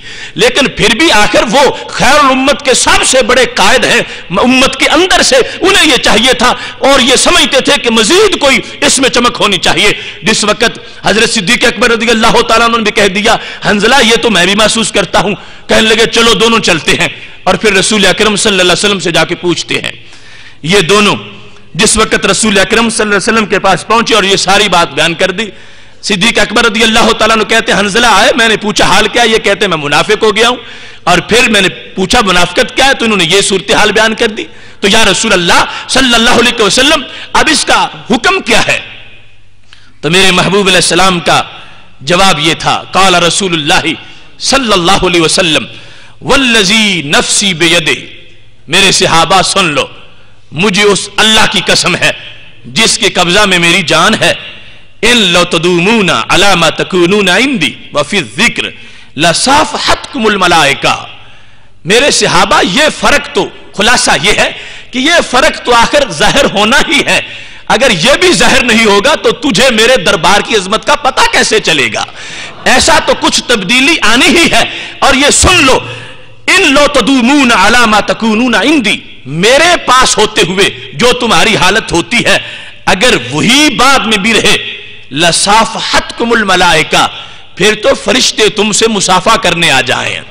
लेकिन फिर भी आखिर वो खैरुल उम्मत के सबसे बड़े कायद हैं, उम्मत के अंदर से उन्हें ये चाहिए था और ये समझते थे कि मजीद कोई इसमें चमक होनी चाहिए। जिस वक्त हजरत सिद्दीक अकबर रदियल्लाहु ताला अन्हु ने भी कह दिया हंजला ये तो मैं भी महसूस करता हूं, कहने लगे चलो दोनों चलते हैं। और फिर रसूल अकरम सल्लल्लाहु अलैहि वसल्लम से जाके पूछते हैं। ये दोनों जिस वक्त रसूल अकरम सल्लल्लाहु अलैहि वसल्लम के पास पहुंचे और ये सारी बात बयान कर दी, सिद्दीक अकबर रदियल्लाहु ताला अन्हु कहते हंजला आए, मैंने पूछा हाल क्या, ये कहते मैं मुनाफिक हो गया हूं, और फिर मैंने पूछा मुनाफिकत क्या है, तो इन्होंने ये सूरत हाल बयान कर दी। तो या रसूल अल्लाह सल्लल्लाहु अलैहि वसल्लम, अब इसका हुक्म क्या है? तो मेरे महबूब अलैहि सलाम का जवाब ये था, काला रसूलुल्लाह सल्लल्लाहु अलैहि वसल्लम वल्लज़ी नफ्सी बियदिही, मेरे सहाबा सुन लो, मुझे उस अल्लाह की कसम है जिसके कब्जा में मेरी जान है, इन लो तदूमूना अला मा तकूनूना इंदी व फी ज़िक्र लसाफ़हतकुमुल मलाइका, मेरे सहाबा ये फर्क तो, खुलासा ये है कि ये फर्क तो आखिर जाहिर होना ही है, अगर यह भी जाहिर नहीं होगा तो तुझे मेरे दरबार की अजमत का पता कैसे चलेगा। ऐसा तो कुछ तब्दीली आनी ही है। और यह सुन लो, इन लो तदूमूना अला मा तकूनूना इंदी, मेरे पास होते हुए जो तुम्हारी हालत होती है अगर वही बाद में भी रहे, लसाफ़हतकुमुल मलाइका, फिर तो फरिश्ते तुमसे मुसाफा करने आ जाएं,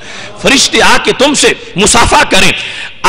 फरिश्ते आके तुमसे मुसाफा करें।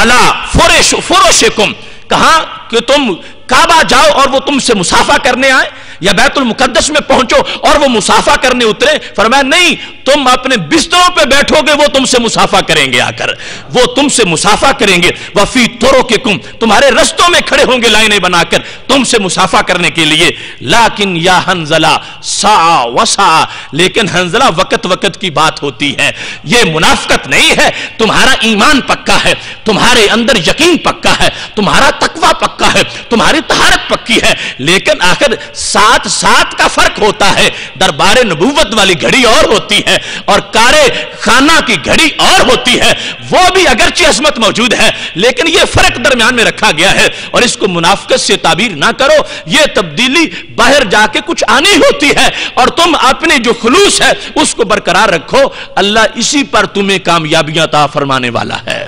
अला फुरुशकुम, कहा कि तुम काबा जाओ और वो तुमसे मुसाफा करने आए। या बैतुल मुकद्दस में पहुंचो और वो मुसाफा करने उतरे। फरमाया नहीं, तुम अपने बिस्तरों पे बैठोगे, वो तुमसे मुसाफा करेंगे, आकर वो तुमसे मुसाफा करेंगे। वफी तोरो के कुम, तुम्हारे रस्तों में खड़े होंगे लाइनें बनाकर तुमसे मुसाफा करने के लिए। लाकिन या हंजला सा वसा, लेकिन हंजला वक्त वक्त की बात होती है, ये मुनाफकत नहीं है। तुम्हारा ईमान पक्का है, तुम्हारे अंदर यकीन पक्का है, तुम्हारा तकवा पक्का है, तुम्हारी तहारत पक्की है, लेकिन आखिर साथ साथ का फर्क होता है। दरबारे नबूवत वाली घड़ी और होती है और कारे खाना की घड़ी और होती है, वो भी अगरचे असमत मौजूद है, लेकिन ये फर्क दरमियान में रखा गया है। और इसको मुनाफकत से ताबीर ना करो, ये तब्दीली बाहर जाके कुछ आनी होती है। और तुम अपने जो खुलूस है उसको बरकरार रखो, अल्लाह इसी पर तुम्हें कामयाबियां अता फरमाने वाला है।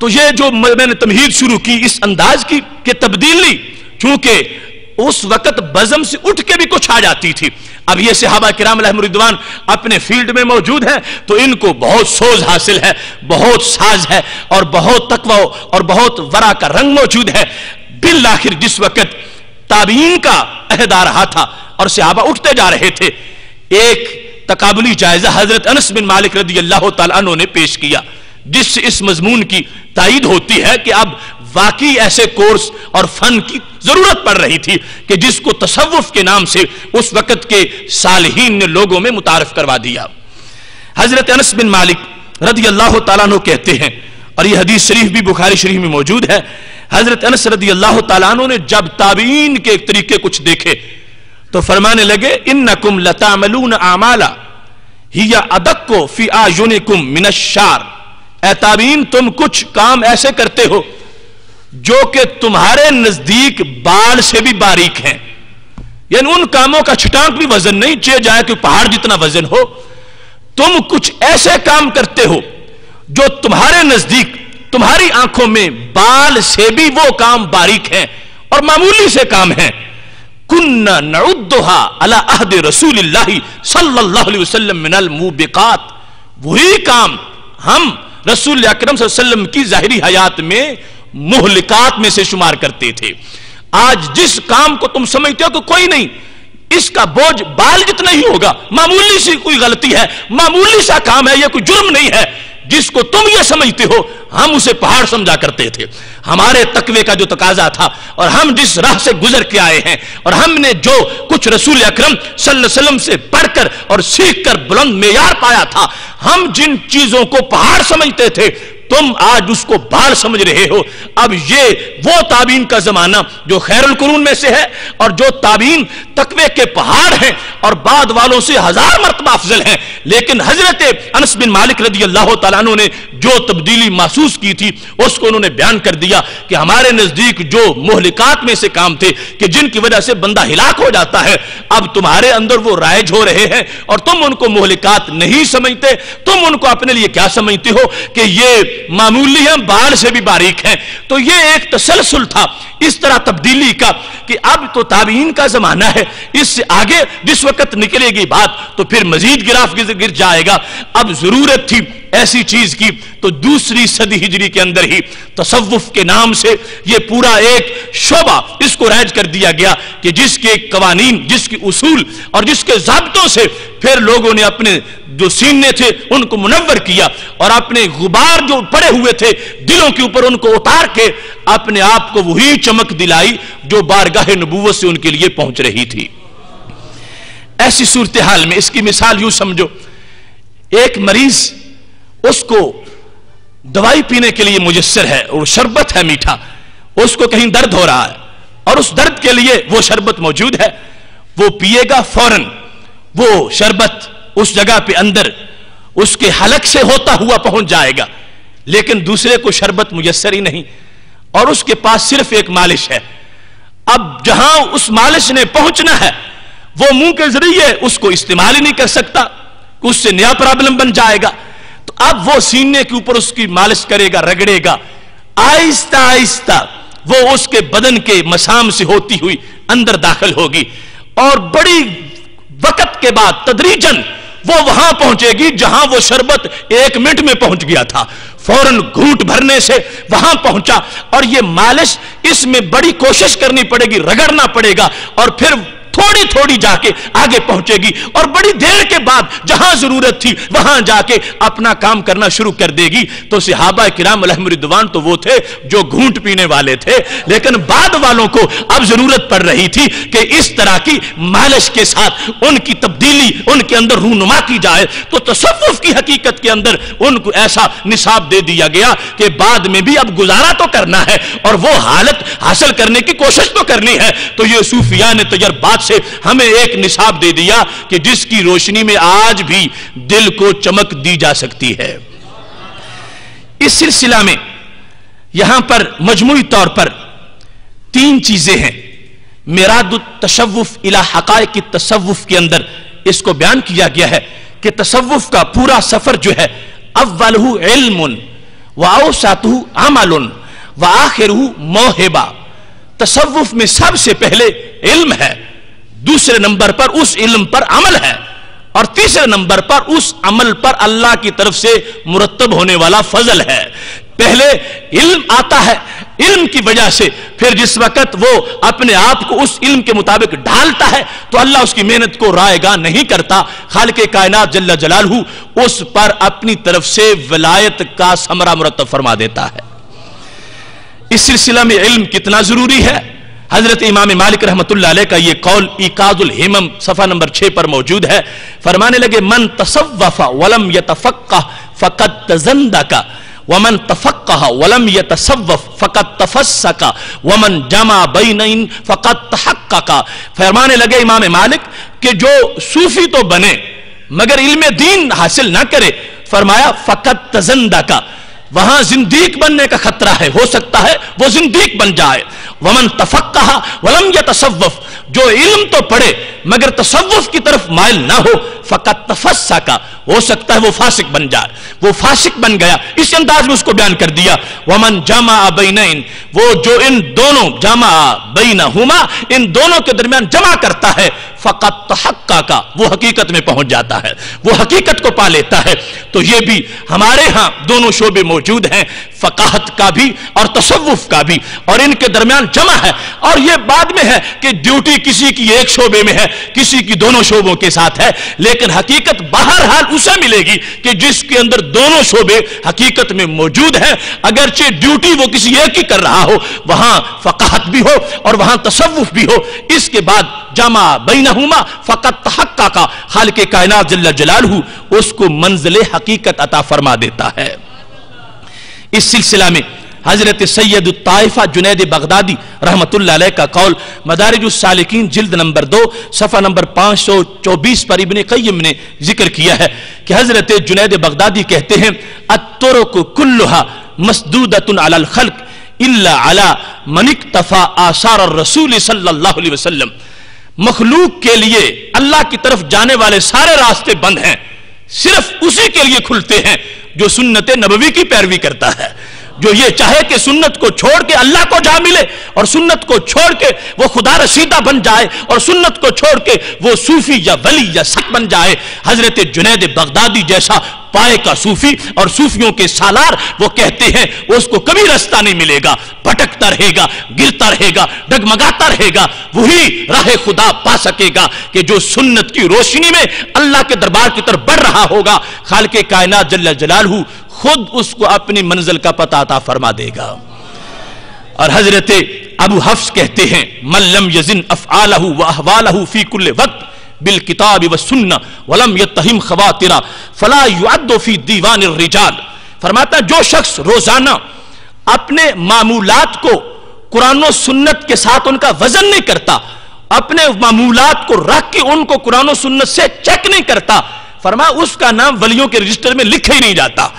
तो ये जो मैंने तमहीद शुरू की इस अंदाज की कि तब्दीली चूंकि उस वक्त बजम से उठ के भी कुछ आ जाती थी। अब ये सहाबा किराम अलैहिमुर्रिदवान अपने फील्ड में मौजूद हैं, तो इनको बहुत सोज हासिल है, बहुत साज है और बहुत तकवा और बहुत वरा का रंग मौजूद है। बिल आखिर जिस वक्त ताबीन का अहद आ रहा था और सहाबा उठते जा रहे थे, एक तकाबुली जायजा हजरत अनस बिन मालिक रदी अल्लाह तआला अन्हु ने पेश किया, जिससे इस मजमून की तायीद होती है कि अब वाकई ऐसे कोर्स और फन की जरूरत पड़ रही थी कि जिसको तसव्वुफ के नाम से उस वक्त के सालहीन ने लोगों में मुतारफ करवा दिया। हजरत अनस बिन मालिक रदी अल्लाह तआला अन्हु कहते हैं, और यह हदीस शरीफ भी बुखारी शरीफ में मौजूद है, हजरत अनस रदी अल्लाह तआला अन्हु ने जब ताबीन के तरीके कुछ देखे तो फरमाने लगे, इन्नकुम लतामलून आमाला हिया अदक्को फी आयुनिकुम मिनश्शार। ऐ ताबीन, तुम कुछ काम ऐसे करते हो जो कि तुम्हारे नजदीक बाल से भी बारीक हैं, यानी उन कामों का छिटांक भी वजन नहीं किया जाए कि पहाड़ जितना वजन हो। तुम कुछ ऐसे काम करते हो जो तुम्हारे नजदीक, तुम्हारी आंखों में बाल से भी वो काम बारीक हैं और मामूली से काम हैं। कुन्ना नउद्दुहा अला अहद रसूलिल्लाहि सल्लल्लाहु अलैहि वसल्लम मिनल मुबिकात, वही काम हम रसूल अकरम सल्लल्लाहु अलैहि वसल्लम की जाहिरी हयात में मुहलिकात में से शुमार करते थे। आज जिस काम को तुम समझते हो कि कोई नहीं, इसका बोझ बाल जितना ही होगा, मामूली सी कोई गलती है, मामूली सा काम है, यह कोई जुर्म नहीं है, जिसको तुम यह समझते हो हम उसे पहाड़ समझा करते थे। हमारे तकवे का जो तकाजा था और हम जिस राह से गुजर के आए हैं और हमने जो कुछ रसूल अकरम सल्लल्लाहु अलैहि वसल्लम से पढ़कर और सीखकर बुलंद मेयार पाया था, हम जिन चीजों को पहाड़ समझते थे तुम आज उसको बाल समझ रहे हो। अब ये वो ताबीन का जमाना जो खैरुल कुरून में से है और जो ताबीन तकवे के पहाड़ हैं और बाद वालों से हजार मरतबा अफजल हैं, लेकिन हजरत अनस बिन मालिक रजी अल्लाह तआला अन्हु ने जो तब्दीली महसूस की थी उसको उन्होंने बयान कर दिया कि हमारे नजदीक जो मुहलिकात में से काम थे कि जिनकी वजह से बंदा हिलाक हो जाता है, अब तुम्हारे अंदर वो राइज हो रहे हैं और तुम उनको मुहलिकात नहीं समझते। तुम उनको अपने लिए क्या समझते हो कि ये मामूली है, बाल से भी बारीक है। तो ये एक तसलसल था इस तरह तब्दीली का कि अब तो ताबीन का जमाना है, इससे आगे जिस वक्त निकलेगी बात तो फिर मजीद गिराफ गिर जाएगा। अब जरूरत थी ऐसी चीज की, तो दूसरी सदी हिजरी के अंदर ही तसव्वुफ के नाम से यह पूरा एक शोबा इसको राज कर दिया गया कि जिसके कवानीन, जिसके उसूल और जिसके ज़ब्तों से फिर लोगों ने अपने जो सीने थे उनको मुनव्वर किया और अपने गुबार जो पड़े हुए थे दिलों के ऊपर उनको उतार के अपने आप को वही चमक दिलाई जो बारगाह नबूवत से उनके लिए पहुंच रही थी। ऐसी सूरत हाल में इसकी मिसाल यूं समझो, एक मरीज उसको दवाई पीने के लिए मुयस्सर है और शरबत है मीठा, उसको कहीं दर्द हो रहा है और उस दर्द के लिए वो शरबत मौजूद है, वो पिएगा, फौरन वो शरबत उस जगह पे अंदर उसके हलक से होता हुआ पहुंच जाएगा, लेकिन दूसरे को शरबत मुयस्सर ही नहीं और उसके पास सिर्फ एक मालिश है। अब जहां उस मालिश ने पहुंचना है वो मुंह के जरिए उसको इस्तेमाल ही नहीं कर सकता, उससे नया प्रॉब्लम बन जाएगा। तो अब वो सीने के ऊपर उसकी मालिश करेगा, रगड़ेगा, आहिस्ता आहिस्ता वो उसके बदन के मसाम से होती हुई अंदर दाखिल होगी और बड़ी वक्त के बाद तदरीजन वो वहां पहुंचेगी जहां वो शरबत एक मिनट में पहुंच गया था। फौरन घूंट भरने से वहां पहुंचा। और ये मालिश इसमें बड़ी कोशिश करनी पड़ेगी, रगड़ना पड़ेगा और फिर थोड़ी थोड़ी जाके आगे पहुंचेगी और बड़ी देर के बाद जहां जरूरत थी वहां जाके अपना काम करना शुरू कर देगी। तो सहाबा किराम अलैहिम रिदवान तो वो थे जो घूंट पीने वाले थे, लेकिन बाद वालों को अब जरूरत पड़ रही थी कि इस तरह की मालिश के साथ उनकी तब्दीली उनके अंदर रूनुमा की जाए। तो तसव्वुफ की हकीकत के अंदर उनको ऐसा निसाब दे दिया गया कि बाद में भी अब गुजारा तो करना है और वो हालत हासिल करने की कोशिश तो करनी है। तो ये सूफिया ने तजर्बात से हमें एक निसाब दे दिया कि जिसकी रोशनी में आज भी दिल को चमक दी जा सकती है। इस सिलसिला में यहां पर मजमुई तौर पर तीन चीजें हैं। मिरादुत तशव्वुफ इला हकाइक तसव्वुफ के अंदर इसको बयान किया गया है कि तसव्वुफ का पूरा सफर जो है अव्वलहु इल्मुन व औसतहु अमलुन व आखिरहु मौहिबा। तसव्वुफ में सबसे पहले इल्म है, दूसरे नंबर पर उस इल्म पर अमल है और तीसरे नंबर पर उस अमल पर अल्लाह की तरफ से मुरत्तब होने वाला फजल है। पहले इल्म आता है, इल्म की वजह से फिर जिस वक्त वो अपने आप को उस इल्म के मुताबिक ढालता है तो अल्लाह उसकी मेहनत को रायगां नहीं करता। खालिक़े कायनात जल्ला जलालहू उस पर अपनी तरफ से विलायत का समरा मुरत्तब फरमा देता है। इस सिलसिला में इल्म कितना जरूरी है, हजरत इमाम मालिक रहमतुल्लाह अलैह का यह कौल इकादुल हिमम सफा नंबर छह पर मौजूद है। फरमाने लगे मन तसव्वफा वलम यतफक्कह फकद तज़ंदका वमन तफक्कह वलम यतसव्वफ फकद तफस्सका वमन जमा बैनइन फकद तहक्कका। फरमाने लगे इमाम मालिक कि जो सूफी तो बने मगर इल्म दीन हासिल ना करे, फरमाया फकद तज़ंदका, वहां जिंदीक बनने का खतरा है, हो सकता है वो जिंदीक बन जाए। वमन तफक्कहा वलम यतसव्वफ, जो इल्म तो पढ़े मगर तसव्वुफ की तरफ माइल ना हो, फकत तफस्सका, हो सकता है वो फासिक बन जाए, वो फासिक बन गया। इस अंदाज में उसको बयान कर दिया। वमन जामा बैनइन, वो जो इन दोनों जामा बैनहुमा, इन दोनों के दरमियान जमा करता है, फकत तहक्का, वो हकीकत में पहुंच जाता है, वो हकीकत को पा लेता है। तो ये भी हमारे यहां दोनों शोबे मौजूद हैं, फकाहत का भी और तसव्वुफ का भी, और इनके दरमियान जमा है। और ये बाद में है कि ड्यूटी किसी की एक शोबे में है, किसी की दोनों शोबों के साथ है, लेकिन हकीकत बहरहाल उसे मिलेगी कि जिसके अंदर दोनों शोबे हकीकत में मौजूद हैं, अगरचे ड्यूटी वो किसी एक ही कर रहा हो। वहां फकाहत भी हो और वहां तसव्वुफ भी हो। इसके बाद जमा बैनहुमा फकत तहक्का का खालिक़े कायनात जल्ला जलालहू उसको मंजिल हकीकत अता फरमा देता है। इस सिलसिला में हजरत सैयद ताइफा जुनैद बगदादी रहमतुल्लाह अलैह का कौल मदारिजुस सालिकीन जिल्द नंबर दो सफा नंबर पांच सौ चौबीस पर इब्ने क़य्यम ने जिक्र किया है कि हजरत जुनैद बगदादी कहते हैं अत्तरुक कुल्लुहा मसदूदतुन अलल खल्क इल्ला अला मन इक्तफा आसार रसूल सल्लल्लाहु अलैहि वसल्लम। मखलूक के लिए अल्लाह की तरफ जाने वाले सारे रास्ते बंद हैं, सिर्फ उसी के लिए खुलते हैं जो सुन्नत नबवी की पैरवी करता है, जो ये चाहे कि सुन्नत को छोड़ के अल्लाह को जा मिले और सुन्नत को छोड़ के वो खुदा रशीदा बन जाए और सुन्नत को छोड़ के वो सूफी या वली या सख बन जाए। हजरत जुनैद बगदादी जैसा पाए का सूफी और सूफियों के सालार वो कहते हैं उसको कभी रास्ता नहीं मिलेगा, भटकता रहेगा, गिरता रहेगा, डगमगाता रहेगा। वही राह खुदा पा सकेगा कि जो सुन्नत की रोशनी में अल्लाह के दरबार की तरफ बढ़ रहा होगा। खालिक़े कायनात जल्ला जलालहू खुद उसको अपनी मंजिल का पता अता फरमा देगा। और हजरत अबू हफ्स कहते हैं मल्लम यजिन अफ़आलहू व अहवालहू फी कुल्ले वक्त बिल किताब व सुन्ना वलम यतहिम खवातिरा फला युअद्दु फी दीवान रिजाल। फरमाता जो शख्स रोजाना अपने मामूलात को कुरान और सुन्नत के साथ उनका वजन नहीं करता, अपने मामूलात को रख के उनको कुरान और सुन्नत से चेक नहीं करता, फरमा उसका नाम वलियों के रजिस्टर में लिखा ही नहीं जाता।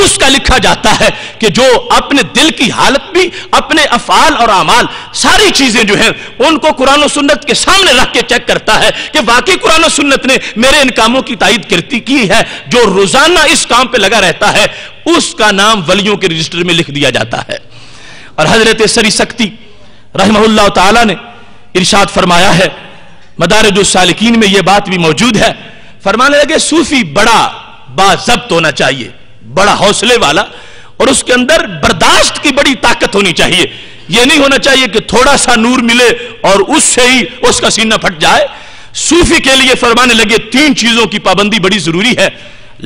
उसका लिखा जाता है कि जो अपने दिल की हालत भी, अपने अफाल और अमाल सारी चीजें जो हैं उनको कुरान और सुन्नत के सामने रख के चेक करता है कि वाकई कुरान और सुन्नत ने मेरे इन कामों की तायद करती की है। जो रोजाना इस काम पे लगा रहता है उसका नाम वलियों के रजिस्टर में लिख दिया जाता है। और हजरत सरी सक्ती रहमहुल्लाह ताला ने इरशाद फरमाया है, मदारिजुस सालिकीन में यह बात भी मौजूद है, फरमाने लगे सूफी बड़ा बाज़ब्त होना चाहिए, बड़ा हौसले वाला और उसके अंदर बर्दाश्त की बड़ी ताकत होनी चाहिए। यह नहीं होना चाहिए कि थोड़ा सा नूर मिले और उससे ही उसका सीना फट जाए। सूफी के लिए फरमाने लगे तीन चीजों की पाबंदी बड़ी जरूरी है।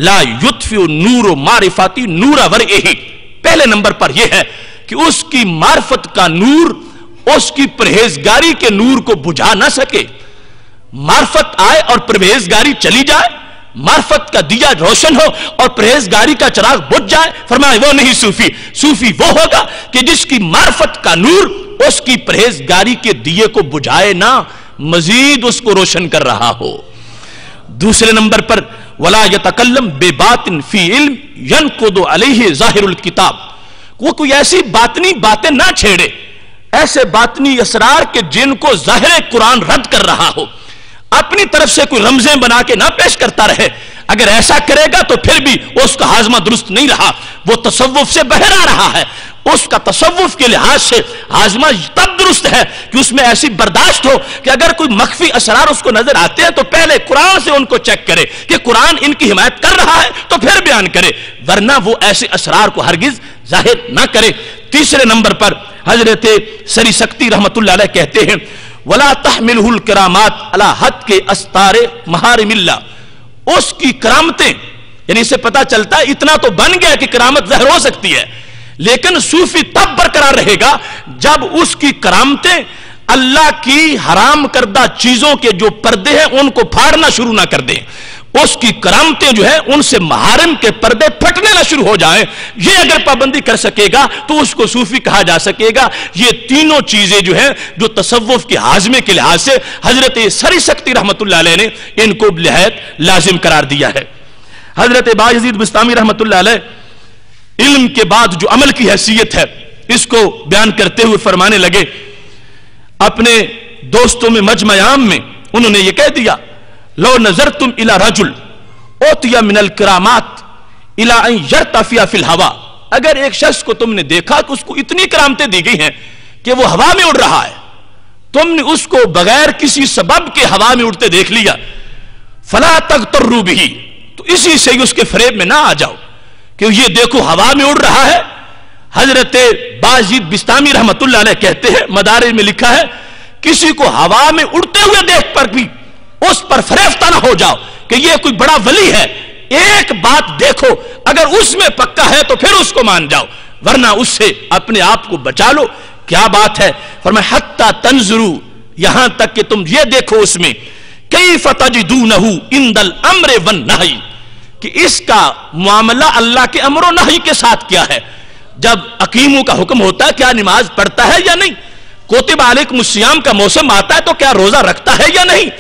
ला युत्फिउ नूर मारिफाती नूरा वर एही, पहले नंबर पर यह है कि उसकी मार्फत का नूर उसकी परहेजगारी के नूर को बुझा ना सके। मार्फत आए और परहेजगारी चली जाए, मार्फत का दिया रोशन हो और परहेजगारी का चिराग बुझ जाए। फरमाए वो नहीं सूफी। सूफी वो होगा कि जिसकी मार्फत का नूर उसकी परहेजगारी के दिए को बुझाए ना, मजीद उसको रोशन कर रहा हो। दूसरे नंबर पर वला यतकल्लम बेबातिन फी इल्म यनकुदु अलैहि जाहिरुल किताब, वो कोई ऐसी बातनी बातें ना छेड़े, ऐसे बातनी असरार के जिनको जाहिर कुरान रद्द कर रहा हो, अपनी तरफ से कोई रमजें बना के ना पेश करता रहे। अगर ऐसा करेगा तो फिर भी उसका हाजमा दुरुस्त नहीं रहा, वो तसव्वुफ से बहर आ रहा है। उसका तसव्वुफ के लिहाज से हाजमा तब दुरुस्त है कि उसमें ऐसी बर्दाश्त हो कि अगर कोई मख्फी असरार उसको नजर आते हैं तो पहले कुरान से उनको चेक करे कि कुरान इनकी हिमायत कर रहा है तो फिर बयान करे, वरना वो ऐसे असरार को हरगिज जाहिर ना करे। तीसरे नंबर पर हजरत सरी सकती रहमतुल्लाह अलैह कहते हैं वला तहमिलहुल करामात अला हद के अस्तारे महारिमिल्ला, उसकी करामतें, यानी इससे पता चलता है इतना तो बन गया कि करामत जहर हो सकती है, लेकिन सूफी तब बरकरार रहेगा जब उसकी करामतें अल्लाह की हराम करदा चीजों के जो पर्दे हैं उनको फाड़ना शुरू ना कर दें, उसकी करामतें जो है उनसे महारम के पर्दे फटने ना शुरू हो जाएं। ये अगर पाबंदी कर सकेगा तो उसको सूफी कहा जा सकेगा। ये तीनों चीजें जो हैं जो तसव्वुफ के हाजमे के लिहाज से हजरत सरी सकती रहमतुल्लाह अलैह ने इनको बेहद लाजिम करार दिया है। हजरत बायज़ीद बिस्तामी रहमतुल्लाह अलैह इल्म के बाद जो अमल की हैसियत है इसको बयान करते हुए फरमाने लगे अपने दोस्तों में मजमयाम में, उन्होंने यह कह दिया लो नजर तुम इला रजुल ओतिया मिनल करामात इला अन यरतफिया फिल हवा, अगर एक शख्स को तुमने देखा कि उसको इतनी करामतें दी गई हैं कि वो हवा में उड़ रहा है, तुमने उसको बगैर किसी सबब के हवा में उड़ते देख लिया, फला तगतरू बिही, तो इसी से ही उसके फरेब में ना आ जाओ कि ये देखो हवा में उड़ रहा है। हजरत बायज़ीद बिस्तामी रहमतुल्लाह अलैह कहते हैं मदारे में लिखा है किसी को हवा में उड़ते हुए देख पर भी उस पर फरेफ्ता ना हो जाओ कि यह कोई बड़ा वली है, एक बात देखो अगर उसमें पक्का है तो फिर उसको मान जाओ, वरना उससे अपने आप को बचा लो। क्या बात है, फरमाया हत्ता तंजरू, यहां तक कि तुम यह देखो उसमें कैफ तजिदूनहु इंदल अम्र वन नही, कि इसका मामला अल्लाह के अमर व नही के साथ क्या है। जब अकीमों का हुक्म होता है क्या नमाज पढ़ता है या नहीं, कुतिब अलैकुमुस सियाम का मौसम आता है तो क्या रोजा रखता है या नहीं,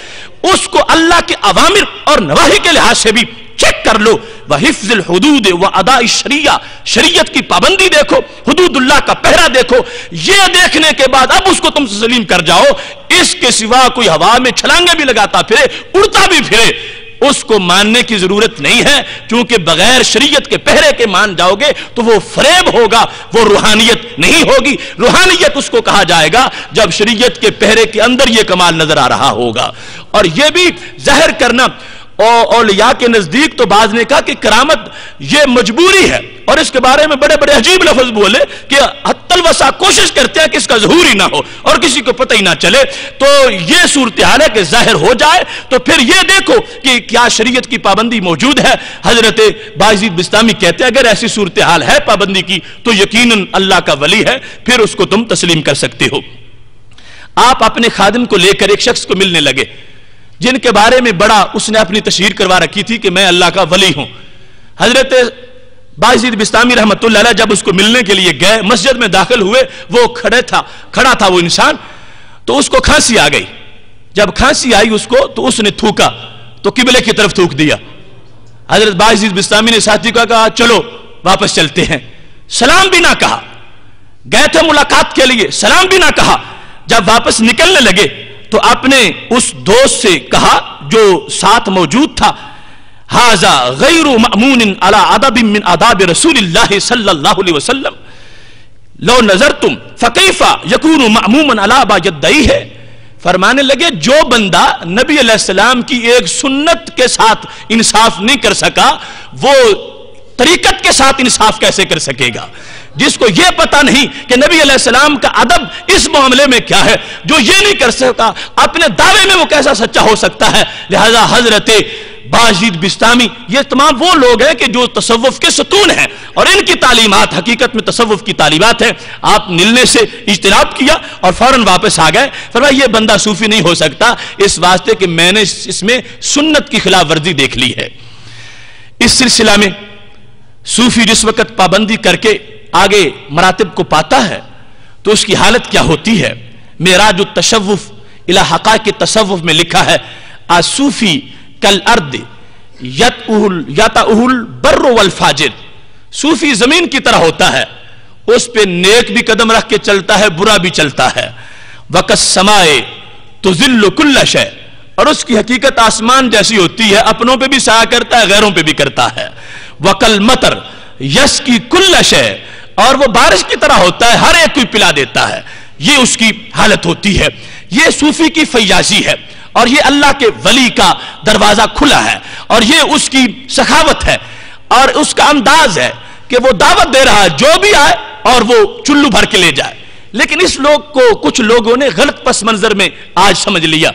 उसको अल्लाह के अवामिर और नवाही के लिहाज से भी चेक कर लो। वह हिफ्ज़ुल हुदूद व अदाई शरिया, शरीयत की पाबंदी देखो, हुदूदुल्लाह का पहरा देखो। यह देखने के बाद अब उसको तुम तस्लीम कर जाओ, इसके सिवा कोई हवा में छलांगे भी लगाता फिरे, उड़ता भी फिरे, उसको मानने की जरूरत नहीं है, क्योंकि बगैर शरीयत के पहरे के मान जाओगे तो वो फरेब होगा, वो रूहानियत नहीं होगी। रूहानियत उसको कहा जाएगा जब शरीयत के पहरे के अंदर ये कमाल नजर आ रहा होगा। और ये भी जहर करना औलिया के नजदीक तो बाज ने कहा कि करामत ये मजबूरी है, और इसके बारे में बड़े बड़े अजीब लफ्ज बोले कि हत्तल वसा कोशिश करते हैं कि इसका ज़हूर ही ना हो और किसी को पता ही ना चले। तो ये सूरत हाल है कि जाहिर हो जाए तो फिर ये देखो कि क्या शरीयत की पाबंदी मौजूद है। हजरत बायज़ीद बिस्तामी कहते हैं अगर ऐसी सूरत हाल है पाबंदी की तो यकीनन अल्लाह का वली है, फिर उसको तुम तस्लीम कर सकते हो। आप अपने खादिम को लेकर एक शख्स को मिलने लगे जिनके बारे में बड़ा उसने अपनी तशहीर करवा रखी थी कि मैं अल्लाह का वली हूं। हजरत बायज़ीद बिस्तामी रहमतुल्लाह अलैह जब उसको मिलने के लिए गए, मस्जिद में दाखिल हुए, वो खड़े था खड़ा था वो इंसान, तो उसको खांसी आ गई। जब खांसी आई उसको तो उसने थूका तो किबले की तरफ थूक दिया। हजरत बायज़ीद बिस्तामी ने साथी को कहा चलो वापस चलते हैं, सलाम भी ना कहा, गए थे मुलाकात के लिए सलाम भी ना कहा। जब वापस निकलने लगे तो आपने उस दोस्त से कहा जो साथ मौजूद था, हाजा गैरु मअमूनिन अला अदबिन मिन अदाब रसूलिल्लाह सल्लल्लाहु अलैहि वसल्लम लो नजरतुम फकैफा यकूनु मअमूमन अला बा यद्दई है। फरमाने लगे जो बंदा नबी अलैहि सलाम की एक सुन्नत के साथ इंसाफ नहीं कर सका, वो तरीकत के साथ इंसाफ कैसे कर सकेगा, जिसको यह पता नहीं कि नबी अलैहिस्सलाम का अदब इस मामले में क्या है, जो ये नहीं कर सकता अपने दावे में वो कैसा सच्चा हो सकता है। लिहाजा हजरत बाजीद बिस्तामी ये तमाम वो लोग हैं कि जो तसव्वुफ के सतून हैं और इनकी तालीमात हकीकत में तसव्वुफ की तालीमात है। आप मिलने से इज्तिनाब किया और फौरन वापस आ गए। फरमाया ये बंदा सूफी नहीं हो सकता इस वास्ते कि मैंने इसमें सुन्नत की खिलाफ वर्जी देख ली है। इस सिलसिला में सूफी जिस वक्त पाबंदी करके आगे मरातब को पाता है तो उसकी हालत क्या होती है। मेराज तशव्वुफ इला हक़ाइक़ तसव्वुफ में लिखा है आसूफी कल अर्द यताउहुल बर्र वल फाजिर। सूफी जमीन की तरह होता है, उस पे नेक भी कदम रख के चलता है, बुरा भी चलता है। वकस समाए तुज़िल्लु कुल्ल शय, और उसकी हकीकत आसमान जैसी होती है, अपनों पे भी साया करता है, गैरों पे भी करता है। वकल मतर यश की कुल्ल शय, और वो बारिश की तरह होता है, हर एक कोई पिला देता है। ये उसकी हालत होती है। ये सूफी की फयाजी है और ये अल्लाह के वली का दरवाजा खुला है और ये उसकी सखावत है और उसका अंदाज है कि वो दावत दे रहा है जो भी आए और वो चुल्लू भर के ले जाए। लेकिन इस लोग को कुछ लोगों ने गलत पस मंजर में आज समझ लिया,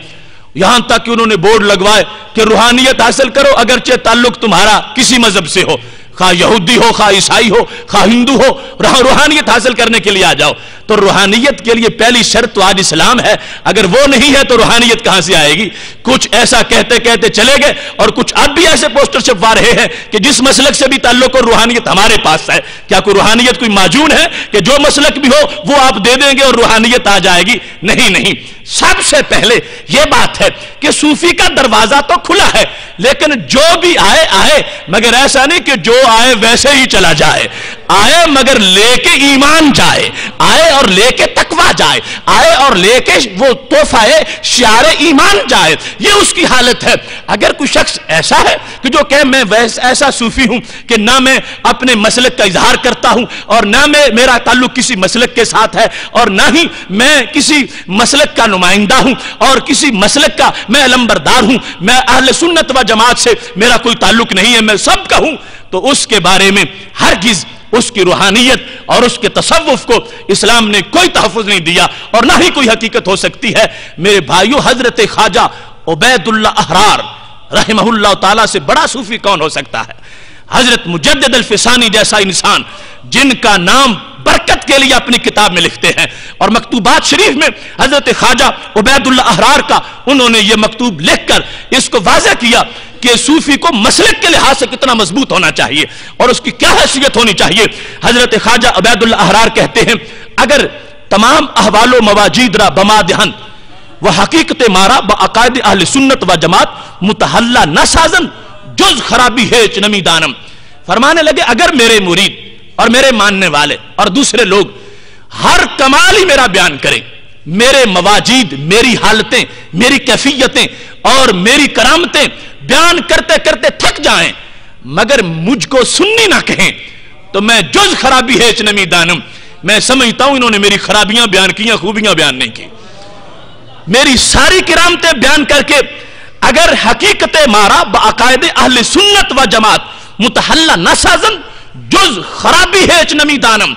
यहां तक कि उन्होंने बोर्ड लगवाए कि रूहानियत हासिल करो अगरचे ताल्लुक तुम्हारा किसी मजहब से हो, खा यहूदी हो, खा ईसाई हो, खा हिंदू हो, रूहानियत हासिल करने के लिए आ जाओ। तो रूहानियत के लिए पहली शर्त तो आज इस्लाम है, अगर वो नहीं है तो रूहानियत कहां से आएगी। कुछ ऐसा कहते कहते चले गए और कुछ अब भी ऐसे पोस्टर छपवा रहे हैं कि जिस मसलक से भी ताल्लुक हो रूहानियत हमारे पास है। क्या कोई रूहानियत कोई माजून है कि जो मसलक भी हो वो आप दे देंगे और रूहानियत आ जाएगी? नहीं नहीं, सबसे पहले यह बात है कि सूफी का दरवाजा तो खुला है, लेकिन जो भी आए आए, मगर ऐसा नहीं कि जो आए वैसे ही चला जाए। आए मगर लेके ईमान जाए, आए और लेके तकवा जाए, आए और लेके वो तोहफा है शियारे ईमान जाए। ये उसकी हालत है। अगर कोई शख्स ऐसा है कि जो कहे मैं वैसा ऐसा सूफी हूं कि ना मैं अपने मसलक का इजहार करता हूं और ना मैं मेरा ताल्लुक किसी मसलक के साथ है और ना ही मैं किसी मसलक का नुमाइंदा हूं और किसी मसलक का मैं अलंबरदार हूं, मैं अहले सुन्नत व जमात से मेरा कोई ताल्लुक नहीं है, मैं सब का हूं, तो उसके बारे में हरगिज उसकी रूहानियत और उसके तसव्वुफ को इस्लाम ने कोई तहफ़ुज़ नहीं दिया और ना ही कोई हकीकत हो सकती है। मेरे भाइयों, हजरत ख्वाजा उबैदुल्ला अहरार रहमहुल्लाह ताला से बड़ा सूफी कौन हो सकता है। हजरत मुजद्दिद अल-फ़िसानी जैसा इंसान जिनका नाम बरकत के लिए अपनी किताब में लिखते हैं और मकतूबात शरीफ में हजरत ख्वाजा उबैदुल्ला अहरार का उन्होंने ये मकतूब लिखकर इसको वाज़ह किया कि सूफी को मसलक के लिहाज से कितना मजबूत होना चाहिए और उसकी क्या हैसियत होनी चाहिए। हजरत ख्वाजा उबैदुल्ला अहरार कहते हैं अगर तमाम अहवालो मवाजीदरा बमा दहन व हकीकत मारा ब अकायद अहल सुन्नत व जमात मुतहल्ला न साजन जुज खराबी है चनमी दानम। फरमाने लगे अगर मेरे मुरीद और मेरे मानने वाले और दूसरे लोग हर कमाल ही मेरा बयान करें, मेरे मवाजीद, मेरी हालतें, मेरी कैफियतें और मेरी करामतें बयान करते करते थक जाएं, मगर मुझको सुन्नी ना कहें तो मैं जुज खराबी है चनमी दानम। मैं समझता हूं इन्होंने मेरी खराबियां बयान की, खूबियां बयान नहीं की। मेरी सारी किरामतें बयान करके अगर हकीकत मारा बाकायदे अहले सुन्नत व जमात मुतहल्ला न साजन जुज खराबी है चनमी दानम।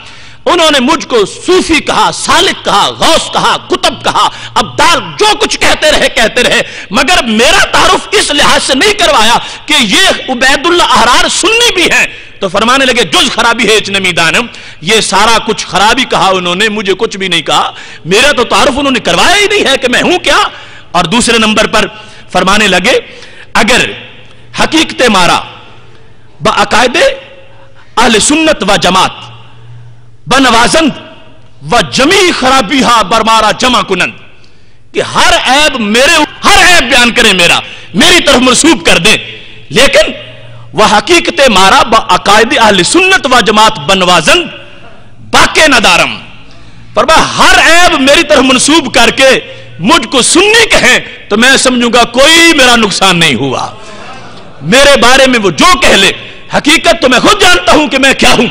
उन्होंने मुझको सूफी कहा, सालिक कहा, गौस कहा, कुतुब कहा, अब्दाल, जो कुछ कहते रहे कहते रहे, मगर मेरा तारुफ इस लिहाज से नहीं करवाया कि ये उबैदुल्ला अहरार सुन्नी भी हैं। तो फरमाने लगे जुज खराबी है इचनमी दानम, ये सारा कुछ खराबी कहा उन्होंने, मुझे कुछ भी नहीं कहा, मेरा तो तारुफ उन्होंने करवाया ही नहीं है कि मैं हूं क्या। और दूसरे नंबर पर फरमाने लगे अगर हकीकत मारा बाकायदे अहले सुन्नत व जमात बनवाजंद व जमी खराबी हा बरमारा जमा कुनंद, कि हर ऐब मेरे हर ऐब बयान करें, मेरा मेरी तरफ मनसूब कर दे, लेकिन वह हकीकत मारा ब अकायद अहल सुन्नत व जमात बनवाजंद बाके नदारम। पर मैं हर ऐब मेरी तरफ मनसूब करके मुझको सुन्नी कहें तो मैं समझूंगा कोई मेरा नुकसान नहीं हुआ। मेरे बारे में वो जो कह ले, हकीकत तो मैं खुद जानता हूं कि मैं क्या हूं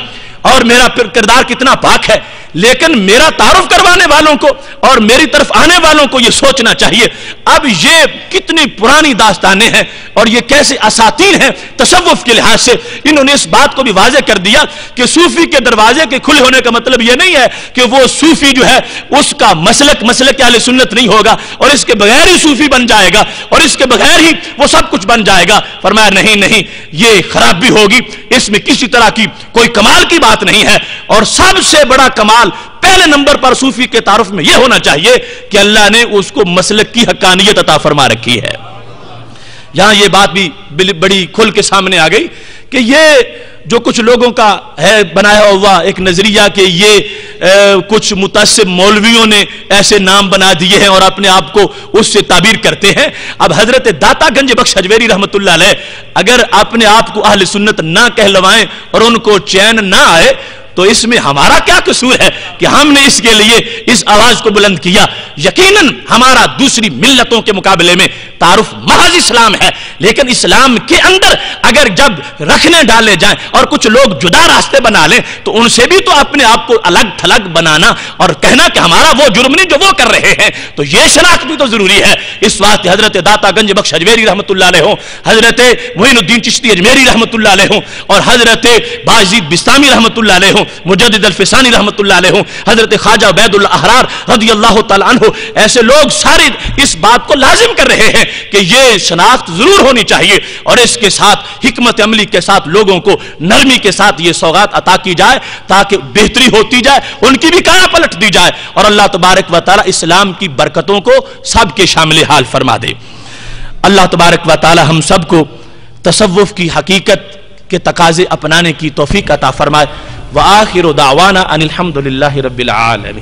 और मेरा किरदार कितना पाक है। लेकिन मेरा तारुफ करवाने वालों को और मेरी तरफ आने वालों को यह सोचना चाहिए, अब ये कितनी पुरानी दास्तानें हैं और ये कैसे असातीर हैं तसव्वुफ के लिहाज से। इन्होंने इस बात को भी वाज़े कर दिया कि सूफी के दरवाजे के खुले होने का मतलब यह नहीं है कि वो सूफी जो है उसका मसलक मसलक अहले सुन्नत नहीं होगा और इसके बगैर ही सूफी बन जाएगा और इसके बगैर ही वो सब कुछ बन जाएगा। फरमाया नहीं नहीं, ये खराबी होगी, इसमें किसी तरह की कोई कमाल की बात नहीं है। और सबसे बड़ा कमाल पहले नंबर पर सूफी के तारुफ में यह होना चाहिए कि अल्लाह ने उसको मसलक की हक्कानियत अता फरमा रखी है। यहां यह बात भी बड़ी खुल के सामने आ गई कि यह जो कुछ लोगों का है बनाया हुआ एक नजरिया कि ये ए, कुछ मुतासिब मौलवियों ने ऐसे नाम बना दिए हैं और अपने आप को उससे ताबीर करते हैं। अब हजरत दाता गंज बख्श हजवेरी रहमतुल्लाह अलैह अगर अपने आप को अहले सुन्नत ना कहलवाएं और उनको चैन ना आए तो इसमें हमारा क्या कसूर है कि हमने इसके लिए इस आवाज को बुलंद किया। यकीनन हमारा दूसरी मिल्लतों के मुकाबले में तारुफ महज इस्लाम है, लेकिन इस्लाम के अंदर अगर जब रखने डाले जाएं और कुछ लोग जुदा रास्ते बना लें तो उनसे भी तो अपने आप को अलग थलग बनाना और कहना कि हमारा वो जुर्म नहीं जो वो कर रहे हैं, तो ये शनाख्त भी तो जरूरी है। इस वास्ते हजरत दाता गंज बख्श अजमेरी रहमतुल्लाह अलैह हों, हजरत मोइनुद्दीन चिश्ती अजमेरी रहमतुल्लाह अलैह हों और हजरत बाज़िद बिस्तामी रहमतुल्लाह अलैह हों, मुजद्दिद अल-फ़िसानी रहमतुल्लाह अलैह, हजरत ख्वाजा उबैदुल अहरार रज़ियल्लाहु तआला अन्हु, ऐसे लोग सारे इस बात को लाजिम कर रहे हैं कि ये शनाख्त जरूर होनी चाहिए और इसके साथ हिकमत अमली के साथ लोगों को नरमी के साथ ये सौगात अता की जाए ताकि बेहतरी होती जाए, उनकी भी काया पलट दी जाए और अल्लाह तबारक व तआला इस्लाम की बरकतों को सबके शामिल हाल फरमा दे। अल्लाह तबारक व तआला हम सबको तसव्वुफ की हकीकत के तकाजे अपनाने की तौफीक अता फरमाए। व आखिर दावाना अनिल हम्दुलिल्लाहि रब्बिल आलमीन।